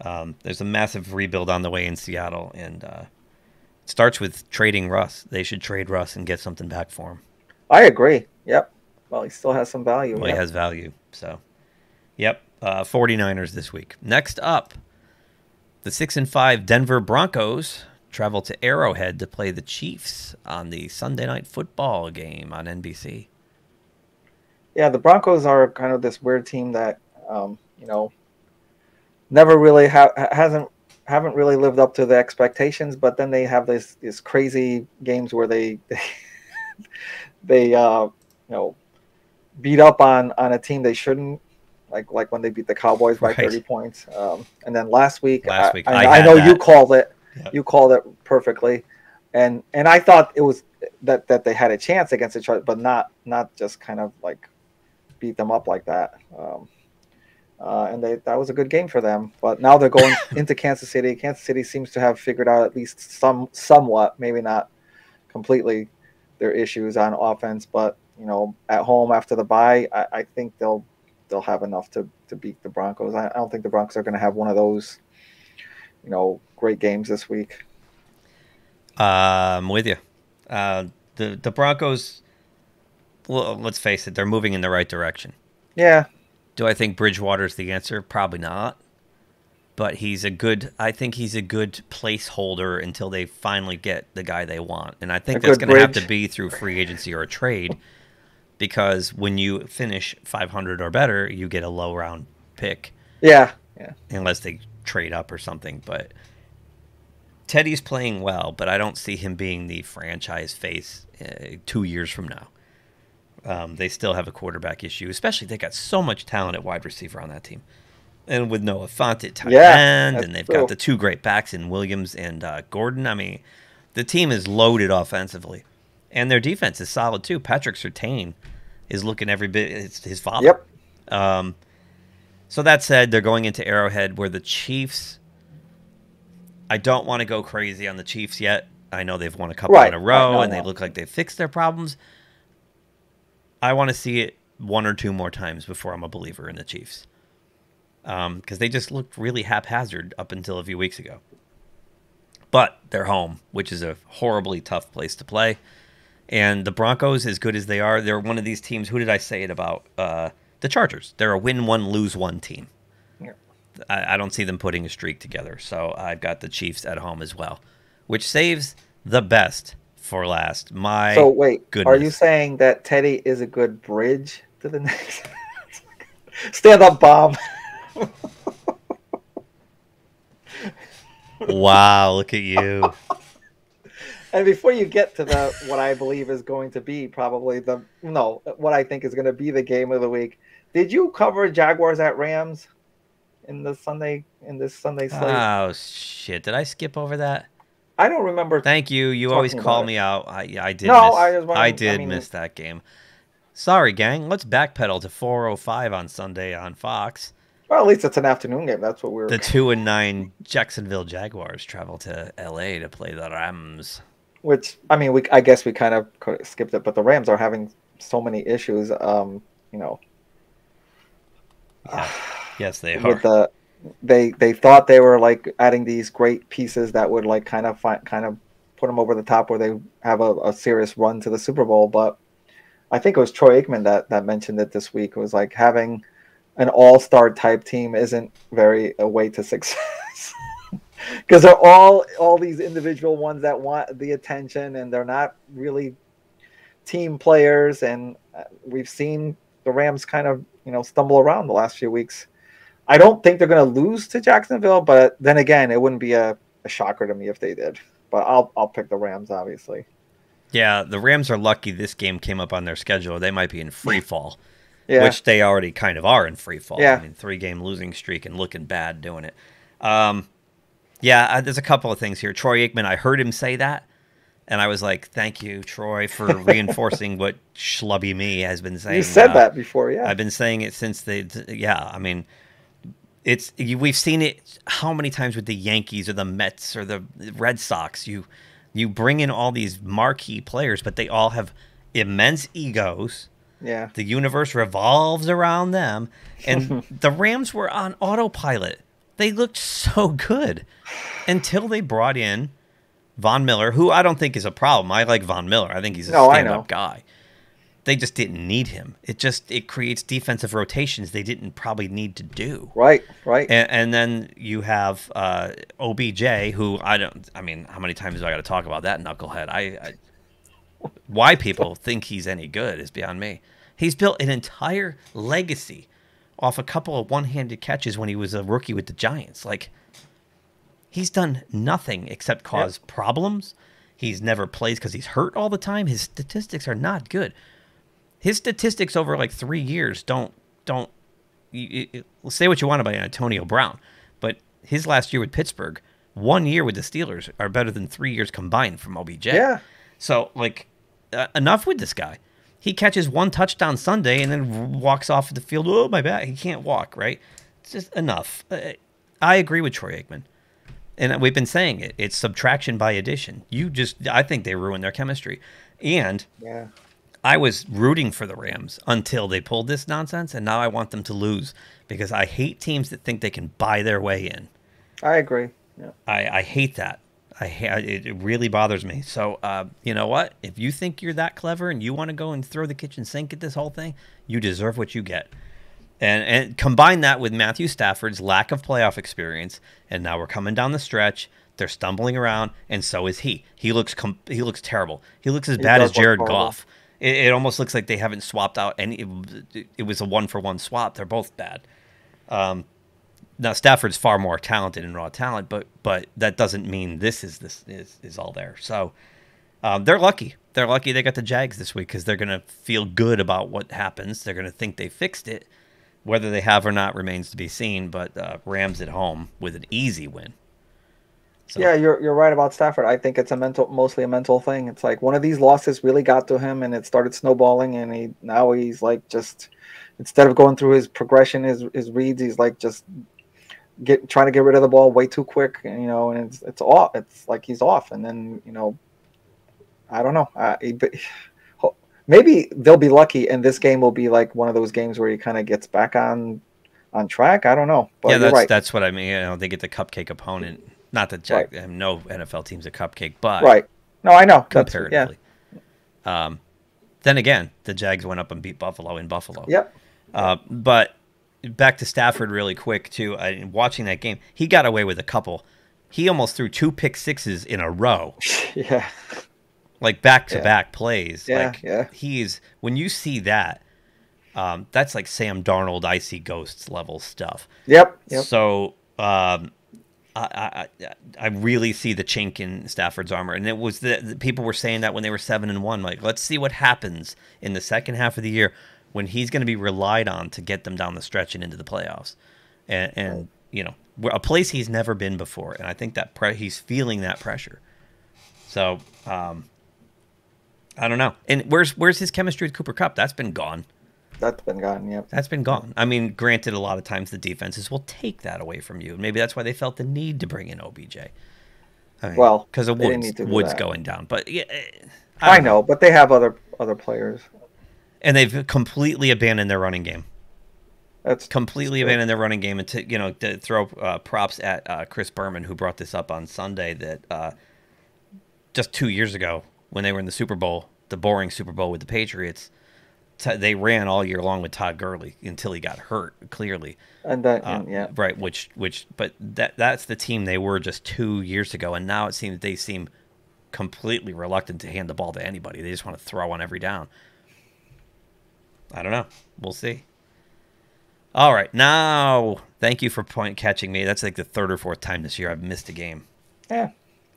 um, there's a massive rebuild on the way in Seattle, and uh, it starts with trading Russ. They should trade Russ and get something back for him. I agree. Yep. Well, he still has some value. Well, yep. He has value. So, yep. Uh, 49ers this week. Next up. The six and five Denver Broncos travel to Arrowhead to play the Chiefs on the Sunday Night Football game on N B C. Yeah, the Broncos are kind of this weird team that um, you know never really ha hasn't haven't really lived up to the expectations, but then they have this these crazy games where they they, they uh, you know beat up on on a team they shouldn't. Like like when they beat the Cowboys by right. thirty points, um, and then last week, last I, week I, I, I know that. you called it, yep. you called it perfectly, and and I thought it was that that they had a chance against each other, but not not just kind of like beat them up like that. Um, uh, and they that was a good game for them, but now they're going into Kansas City. Kansas City seems to have figured out at least some somewhat, maybe not completely, their issues on offense, but you know at home after the bye, I, I think they'll. They'll have enough to, to beat the Broncos. I, I don't think the Broncos are going to have one of those, you know, great games this week. Uh, I'm with you. Uh, the the Broncos, well, let's face it, they're moving in the right direction. Yeah. Do I think Bridgewater's the answer? Probably not. But he's a good. I think he's a good placeholder until they finally get the guy they want, and I think that's going to have to be through free agency or a trade. Because when you finish five hundred or better, you get a low round pick. Yeah, yeah. Unless they trade up or something. But Teddy's playing well, but I don't see him being the franchise face uh, two years from now. Um, they still have a quarterback issue, especially they got so much talent at wide receiver on that team, and with Noah Fant at tight end, and they've got the two great backs in Williams and uh, Gordon. I mean, the team is loaded offensively. And their defense is solid, too. Patrick Surtain is looking every bit it's his father. Yep. Um, so that said, they're going into Arrowhead where the Chiefs... I don't want to go crazy on the Chiefs yet. I know they've won a couple right. in a row, and they look like they've fixed their problems. I want to see it one or two more times before I'm a believer in the Chiefs. Because um, they just looked really haphazard up until a few weeks ago. But they're home, which is a horribly tough place to play. And the Broncos, as good as they are, they're one of these teams. Who did I say it about? Uh, the Chargers. They're a win one, lose one team. Yeah. I, I don't see them putting a streak together. So I've got the Chiefs at home as well, which saves the best for last. My so wait, goodness. Are you saying that Teddy is a good bridge to the next stand up bomb? Wow! Look at you. And before you get to the what I believe is going to be probably the no what I think is going to be the game of the week, did you cover Jaguars at Rams in the Sunday in this Sunday slate? Oh shit! Did I skip over that? I don't remember. Thank you. You always call me out. I I did. No, miss, I was I did I mean, miss that game. Sorry, gang. Let's backpedal to four oh five on Sunday on Fox. Well, at least it's an afternoon game. That's what we're. The two and nine Jacksonville Jaguars travel to L A to play the Rams. Which I mean, we I guess we kind of skipped it, but the Rams are having so many issues. Um, you know. Yeah. Yes, they are. With the, they they thought they were like adding these great pieces that would like kind of find, kind of put them over the top where they have a, a serious run to the Super Bowl. But I think it was Troy Aikman that that mentioned it this week. It was like having an all-star type team isn't very a way to success. Because they're all all these individual ones that want the attention, and they're not really team players. And we've seen the Rams kind of you know stumble around the last few weeks. I don't think they're going to lose to Jacksonville, but then again, it wouldn't be a, a shocker to me if they did. but I'll I'll pick the Rams, obviously. Yeah, the Rams are lucky this game came up on their schedule. They might be in free fall, yeah. which they already kind of are in free fall. Yeah. I mean, three-game losing streak and looking bad doing it. Um, yeah, there's a couple of things here. Troy Aikman, I heard him say that, and I was like, thank you, Troy, for reinforcing what schlubby me has been saying. You said uh, that before, yeah. I've been saying it since they – yeah, I mean – It's we've seen it how many times with the Yankees or the Mets or the Red Sox. You you bring in all these marquee players, but they all have immense egos. Yeah, the universe revolves around them, and the Rams were on autopilot. They looked so good until they brought in Von Miller, who I don't think is a problem. I like Von Miller. I think he's a no, stand-up guy. They just didn't need him. It just it creates defensive rotations they didn't probably need to do. Right, right. And, and then you have uh, O B J, who I don't. I mean, how many times do I got to talk about that knucklehead? I, I why people think he's any good is beyond me. He's built an entire legacy off a couple of one-handed catches when he was a rookie with the Giants. Like he's done nothing except cause yep. problems. He's never plays because he's hurt all the time. His statistics are not good. His statistics over like three years don't don't you, you, say what you want about Antonio Brown, but his last year with Pittsburgh, one year with the Steelers are better than three years combined from O B J. Yeah. So like uh, enough with this guy. He catches one touchdown Sunday and then walks off the field. Oh my bad, he can't walk. Right? It's just enough. Uh, I agree with Troy Aikman, and we've been saying it. It's subtraction by addition. You just I think they ruined their chemistry, and yeah. I was rooting for the Rams until they pulled this nonsense, and now I want them to lose because I hate teams that think they can buy their way in. I agree. Yeah. I, I hate that. I ha It really bothers me. So, uh, you know what? If you think you're that clever and you want to go and throw the kitchen sink at this whole thing, you deserve what you get. And, and combine that with Matthew Stafford's lack of playoff experience, and now we're coming down the stretch. They're stumbling around, and so is he. He looks, com he looks terrible. He looks as he bad as Jared Goff. It, it almost looks like they haven't swapped out any. It, it was a one-for-one swap. They're both bad. Um, now Stafford's far more talented in raw talent, but but that doesn't mean this is this is is all there. So um, they're lucky. They're lucky they got the Jags this week because they're gonna feel good about what happens. They're gonna think they fixed it. Whether they have or not remains to be seen. But uh, Rams at home with an easy win. So. Yeah, you're you're right about Stafford. I think it's a mental, mostly a mental thing. It's like one of these losses really got to him, and it started snowballing. And he now he's like just instead of going through his progression, his his reads, he's like just get trying to get rid of the ball way too quick. And, you know, and it's it's off. It's like he's off. And then you know, I don't know. Uh, he, maybe they'll be lucky, and this game will be like one of those games where he kind of gets back on on track. I don't know. But yeah, that's right. That's what I mean. You know, they get the cupcake opponent. Not that Jack, right. no N F L team's a cupcake, but right. No, I know comparatively. Yeah. Um, then again, the Jags went up and beat Buffalo in Buffalo. Yep. Uh, but back to Stafford really quick too. I, watching that game, he got away with a couple. He almost threw two pick sixes in a row. Yeah. Like back to back yeah. plays. Yeah. Like yeah. He's when you see that. Um, that's like Sam Darnold, I see ghosts level stuff. Yep. Yep. So. Um, I, I I really see the chink in Stafford's armor, and it was the, the people were saying that when they were seven and one, like let's see what happens in the second half of the year when he's going to be relied on to get them down the stretch and into the playoffs, and, and right. you know a place he's never been before, and I think that pre he's feeling that pressure. So um, I don't know, and where's where's his chemistry with Cooper Kupp? That's been gone. That's been gone, yeah. That's been gone. I mean, granted, a lot of times the defenses will take that away from you. Maybe that's why they felt the need to bring in O B J. I mean, well, because of Woods, Woods going down. But yeah, I, I know, know, but they have other other players. And they've completely abandoned their running game. That's completely that's abandoned their running game. And to, you know, to throw uh, props at uh, Chris Berman, who brought this up on Sunday, that uh, just two years ago when they were in the Super Bowl, the boring Super Bowl with the Patriots, they ran all year long with Todd Gurley until he got hurt, clearly. And that, uh, yeah, right. Which, which, but that that's the team they were just two years ago, and now it seems they seem completely reluctant to hand the ball to anybody. They just want to throw on every down. I don't know. We'll see. All right, now thank you for point catching me. That's like the third or fourth time this year I've missed a game. Yeah.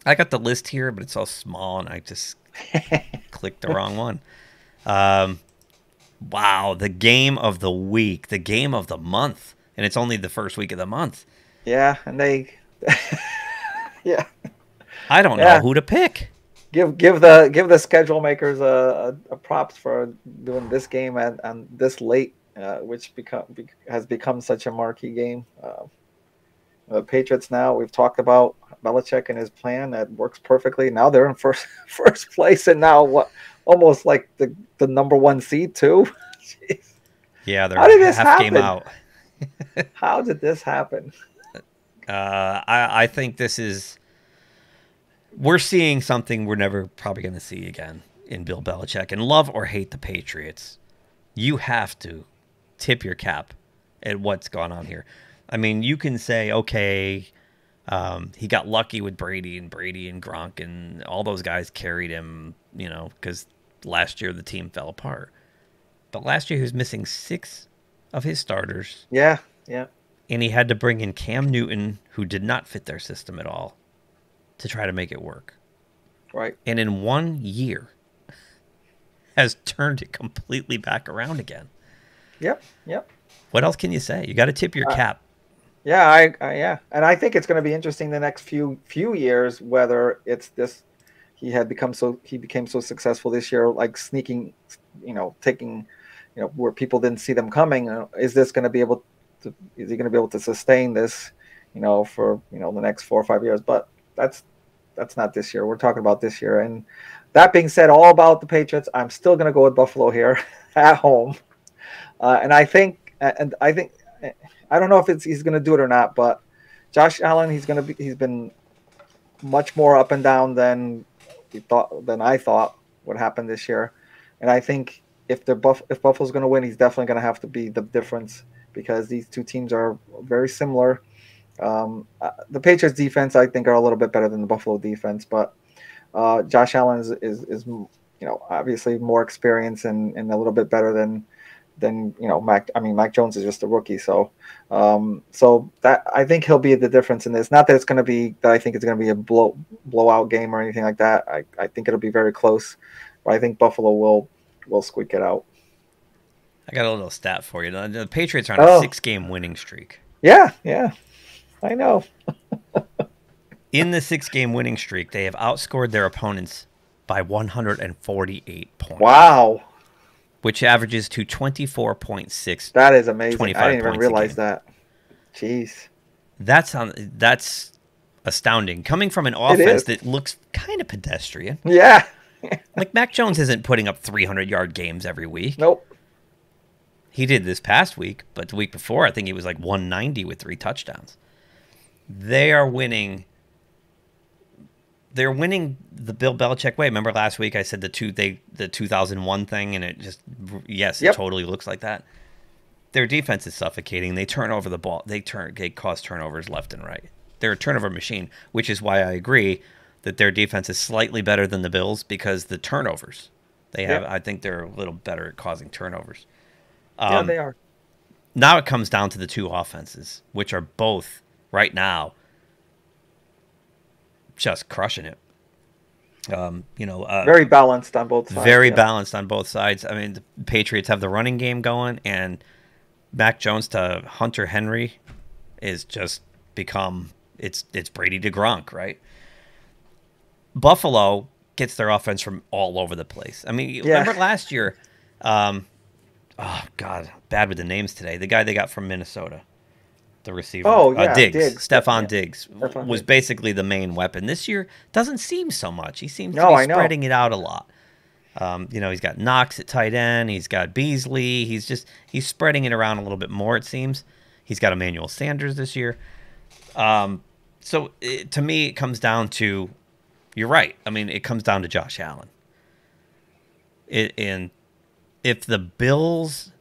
I got the list here, but it's all small, and I just clicked the wrong one. Um, wow, the game of the week, the game of the month, and it's only the first week of the month. Yeah, and they, yeah. I don't yeah. know who to pick. Give give the give the schedule makers a, a, a props for doing this game and, and this late, uh, which become be, has become such a marquee game. Uh, the Patriots now, we've talked about Belichick and his plan that works perfectly. Now they're in first first place, and now what? Almost like the the number one seed too. Jeez. Yeah, they're how did this half happen? Game out. How did this happen? Uh, I I think this is. We're seeing something we're never probably going to see again in Bill Belichick. And love or hate the Patriots, you have to tip your cap at what's gone on here. I mean, you can say, okay, um, he got lucky with Brady and Brady and Gronk and all those guys carried him, you know, because last year the team fell apart. But last year he was missing six of his starters. Yeah, yeah. And he had to bring in Cam Newton, who did not fit their system at all, to try to make it work. Right. And in one year has turned it completely back around again. Yep, yep. What else can you say? You got to tip your uh, cap. Yeah, I, I yeah. And I think it's going to be interesting the next few few years whether it's this he had become so he became so successful this year, like sneaking, you know, taking, you know, where people didn't see them coming. Is this going to be able to is he going to be able to sustain this, you know, for, you know, the next four or five years, but That's that's not this year. We're talking about this year. And that being said, all about the Patriots, I'm still going to go with Buffalo here at home. Uh, and I think, and I think, I don't know if it's he's going to do it or not. But Josh Allen, he's going to be, he's been much more up and down than we thought, than I thought would happen this year. And I think if the Buff, if Buffalo's going to win, he's definitely going to have to be the difference because these two teams are very similar. Um, uh, the Patriots defense, I think, are a little bit better than the Buffalo defense, but uh, Josh Allen is, is, is, you know, obviously more experience and, and a little bit better than, than, you know, Mac, I mean, Mac Jones is just a rookie. So, um, so that, I think he'll be the difference in this. Not that it's going to be, that I think it's going to be a blow blowout game or anything like that. I, I think it'll be very close, but I think Buffalo will, will squeak it out. I got a little stat for you. The, the Patriots are on oh. a six game winning streak. Yeah. Yeah. I know. In the six-game winning streak, they have outscored their opponents by one hundred forty-eight points. Wow. Which averages to twenty-four point six. That is amazing. I didn't even realize that. Jeez. That's on, that's astounding. Coming from an offense that looks kind of pedestrian. Yeah. Like, Mac Jones isn't putting up three hundred yard games every week. Nope. He did this past week, but the week before, I think he was like one ninety with three touchdowns. They are winning. They're winning the Bill Belichick way. Remember last week I said the two they the two thousand one thing, and it just yes, yep. it totally looks like that. Their defense is suffocating. They turn over the ball. They turn they cause turnovers left and right. They're a turnover machine, which is why I agree that their defense is slightly better than the Bills because the turnovers they have. Yep. I think they're a little better at causing turnovers. Um, yeah, they are. Now it comes down to the two offenses, which are both. Right now, just crushing it. Um, you know, uh, very balanced on both sides. Very yeah. balanced on both sides. I mean, the Patriots have the running game going, and Mac Jones to Hunter Henry is just become it's it's Brady to Gronk, right? Buffalo gets their offense from all over the place. I mean, you yeah. remember last year? Um, oh God, bad with the names today. The guy they got from Minnesota. The receiver, oh, yeah, uh, Diggs, Diggs. Stefon yeah. Diggs Stephon was Diggs. basically the main weapon. This year doesn't seem so much. He seems no, to be I spreading know. it out a lot. Um, you know, he's got Knox at tight end. He's got Beasley. He's just he's spreading it around a little bit more. It seems he's got Emmanuel Sanders this year. Um, so it, to me, it comes down to you're right. I mean, it comes down to Josh Allen. It, and if the Bills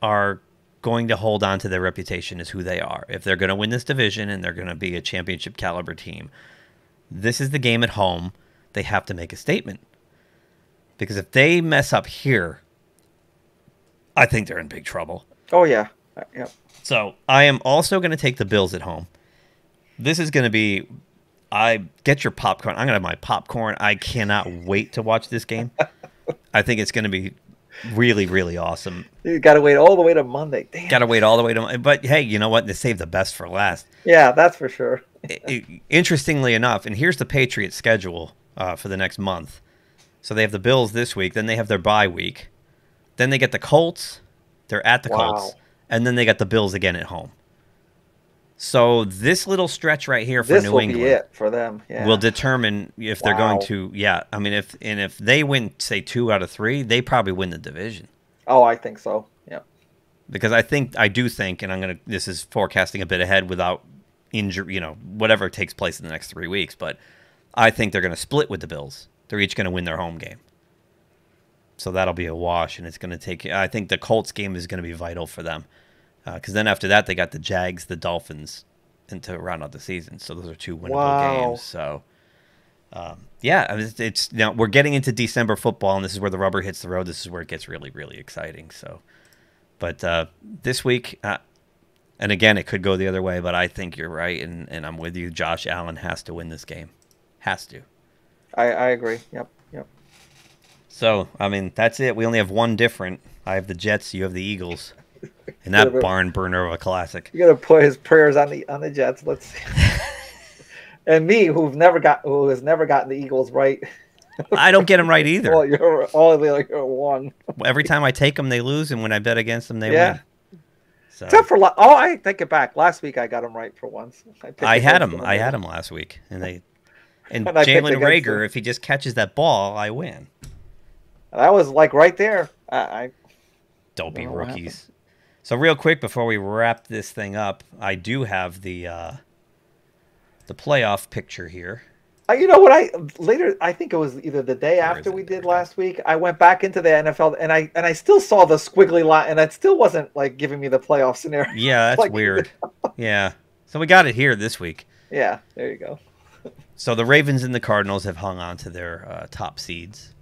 are going to hold on to their reputation as who they are. If they're going to win this division and they're going to be a championship caliber team, this is the game at home. They have to make a statement. Because if they mess up here, I think they're in big trouble. Oh, yeah. yeah. So I am also going to take the Bills at home. This is going to be I get your popcorn. I'm going to have my popcorn. I cannot wait to watch this game. I think it's going to be really, really awesome. You got to wait all the way to Monday. Got to wait all the way to Monday. But, hey, you know what? They saved the best for last. Yeah, that's for sure. it, it, interestingly enough, and here's the Patriots' schedule uh, for the next month. So they have the Bills this week. Then they have their bye week. Then they get the Colts. They're at the wow. Colts. And then they got the Bills again at home. So this little stretch right here for this New England will be it for them. Yeah. Will determine if wow. they're going to, yeah. I mean, if and if they win, say two out of three, they probably win the division. Oh, I think so. Yeah, because I think I do think, and I'm gonna. This is forecasting a bit ahead without injury, you know, whatever takes place in the next three weeks. But I think they're gonna split with the Bills. They're each gonna win their home game. So that'll be a wash, and it's gonna take. I think the Colts game is gonna be vital for them. Because uh, then after that, they got the Jags, the Dolphins, and to round out the season. So those are two winnable wow. games. So, um, yeah, it's, it's now we're getting into December football, and this is where the rubber hits the road. This is where it gets really, really exciting. So, but uh, this week, uh, and again, it could go the other way, but I think you're right, and, and I'm with you. Josh Allen has to win this game. Has to. I, I agree. Yep, yep. So, I mean, that's it. We only have one different. I have the Jets. You have the Eagles. And that barn burner of a classic. You gotta put his prayers on the on the Jets. Let's see. And me, who've never got, who has never gotten the Eagles right. I don't get them right either. Well, you're all the you're one. Every time I take them, they lose, and when I bet against them, they yeah. win. So. Except for oh, I take it back. Last week, I got them right for once. I, I had them. them. I had them last week, and they and, and Jalen Rager. If he just catches that ball, I win. And I was like right there. I, I don't be rookies. So real quick before we wrap this thing up, I do have the uh, the playoff picture here. Uh, you know what? I later, I think it was either the day after we did last week. I went back into the N F L and I and I still saw the squiggly line, and it still wasn't like giving me the playoff scenario. Yeah, that's like, weird. Yeah, so we got it here this week. Yeah, there you go. So the Ravens and the Cardinals have hung on to their uh, top seeds,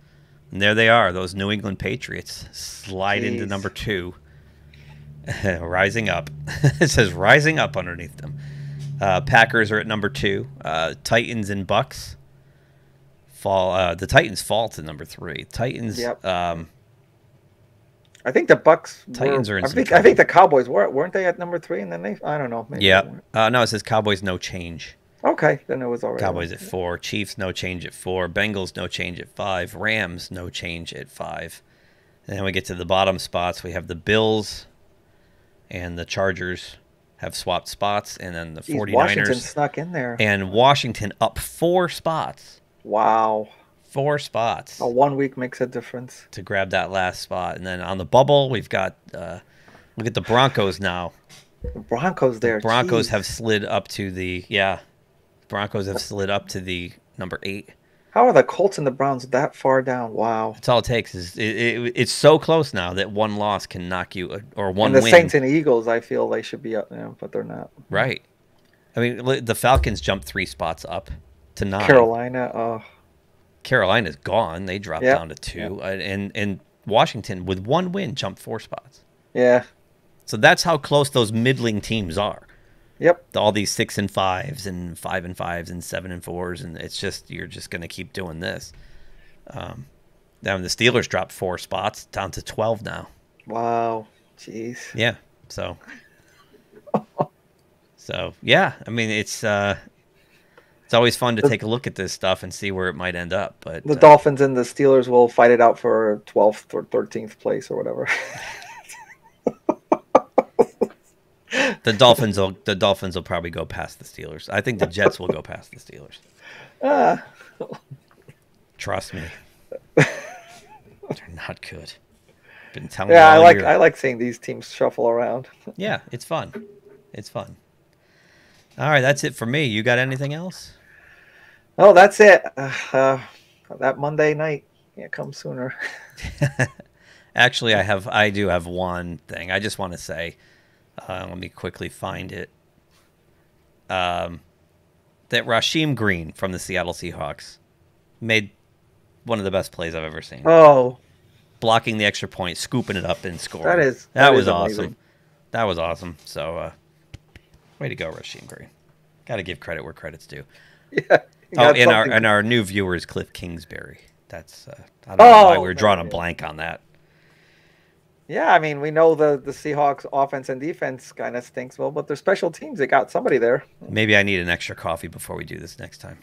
and there they are. Those New England Patriots slide Jeez. into number two. Rising up. It says rising up underneath them. Uh, Packers are at number two. Uh, Titans and Bucks fall. Uh, the Titans fall to number three. Titans. Yep. Um, I think the Bucks. Titans were, are in. I think, I think the Cowboys were weren't they at number three and then they. I don't know. Yeah. Uh, no, it says Cowboys no change. Okay, then it was already. Cowboys at four. Chiefs no change at four. Bengals no change at five. Rams no change at five. And then we get to the bottom spots. We have the Bills. And the Chargers have swapped spots. And then the Jeez, forty-niners. Washington snuck in there. And Washington up four spots. Wow. Four spots. A one week makes a difference. To grab that last spot. And then on the bubble, we've got, uh, look at the Broncos now. The Broncos there. The Broncos Jeez. have slid up to the, yeah. Broncos have slid up to the number eight. How are the Colts and the Browns that far down? Wow. That's all it takes. Is it, it, it's so close now that one loss can knock you, a, or one win. And the Saints and Eagles, I feel they should be up now, but they're not. Right. I mean, the Falcons jumped three spots up to nine. Carolina, oh. Carolina's gone. They dropped yep. down to two. Yep. And, and Washington, with one win, jumped four spots. Yeah. So that's how close those middling teams are. Yep. All these six and fives and five and fives and seven and fours. And it's just, you're just going to keep doing this. Um, now the Steelers dropped four spots down to twelve now. Wow. Jeez. Yeah. So, so yeah, I mean, it's, uh, it's always fun to take a look at this stuff and see where it might end up, but the uh, Dolphins and the Steelers will fight it out for twelfth or thirteenth place or whatever. The Dolphins will the Dolphins will probably go past the Steelers. I think the Jets will go past the Steelers. Uh. Trust me, they're not good. Been telling yeah, I like year. I like seeing these teams shuffle around. Yeah, it's fun. It's fun. All right, that's it for me. You got anything else? Oh, that's it. Uh, uh, that Monday night can't come sooner. Actually, I have I do have one thing. I just want to say. Uh, let me quickly find it. Um, that Rasheem Green from the Seattle Seahawks made one of the best plays I've ever seen. Oh, blocking the extra point, scooping it up, and scoring. That is that, that was is awesome. That was awesome. So, uh, way to go, Rasheem Green. Got to give credit where credit's due. Yeah. Oh, and our, and our new viewer is Cliff Kingsbury. That's uh, I don't oh, know why we were drawing a blank on that. Yeah, I mean, we know the, the Seahawks offense and defense kind of stinks, well, but their special teams, they got somebody there. Maybe I need an extra coffee before we do this next time.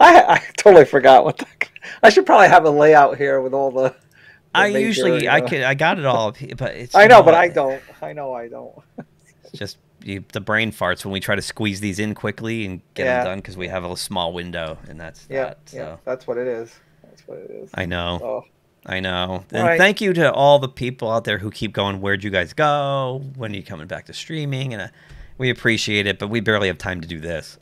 I, I totally forgot what that, I should probably have a layout here with all the. the I major, usually, you know. I could, I got it all, but it's. I know, but I don't. I know, I don't. It's just you, the brain farts when we try to squeeze these in quickly and get yeah. them done because we have a small window, and that's yeah, that. So. Yeah, that's what it is. That's what it is. I know. So. I know. And right. thank you to all the people out there who keep going, where'd you guys go? When are you coming back to streaming? And uh, we appreciate it, but we barely have time to do this.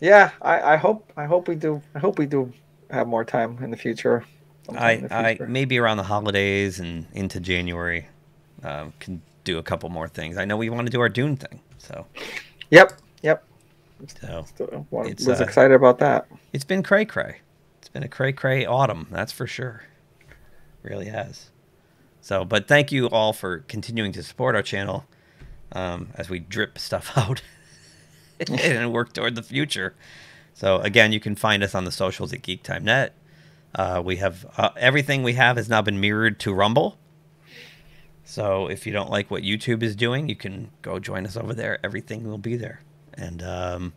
yeah, I, I hope I hope we do I hope we do have more time in the future. I, in the future. I maybe around the holidays and into January uh, can do a couple more things. I know we want to do our Dune thing. So Yep, yep. So Still, well, it's, was uh, excited about that. It's been cray cray. Been a cray cray autumn, that's for sure. It really has. So, but thank you all for continuing to support our channel um, as we drip stuff out and work toward the future. So, again, you can find us on the socials at Geek Time Net. Uh, we have uh, everything we have has now been mirrored to Rumble. So, if you don't like what YouTube is doing, you can go join us over there. Everything will be there. And um,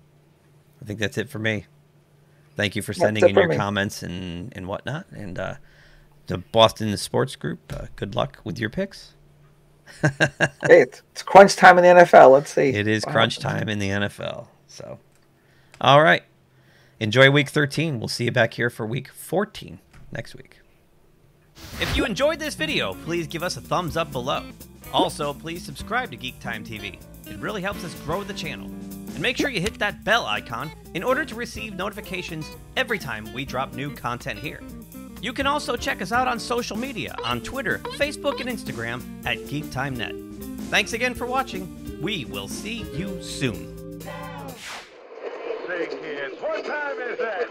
I think that's it for me. Thank you for sending in your comments and, and whatnot. And uh, the Boston Sports Group, uh, good luck with your picks. Hey, it's crunch time in the N F L. Let's see. It is crunch time in the N F L. So, all right. Enjoy week thirteen. We'll see you back here for week fourteen next week. If you enjoyed this video, please give us a thumbs up below. Also, please subscribe to Geek Time T V. It really helps us grow the channel. And make sure you hit that bell icon in order to receive notifications every time we drop new content here. You can also check us out on social media on Twitter, Facebook, and Instagram at Geek Time Net. Thanks again for watching. We will see you soon. Say, kids, what time is that?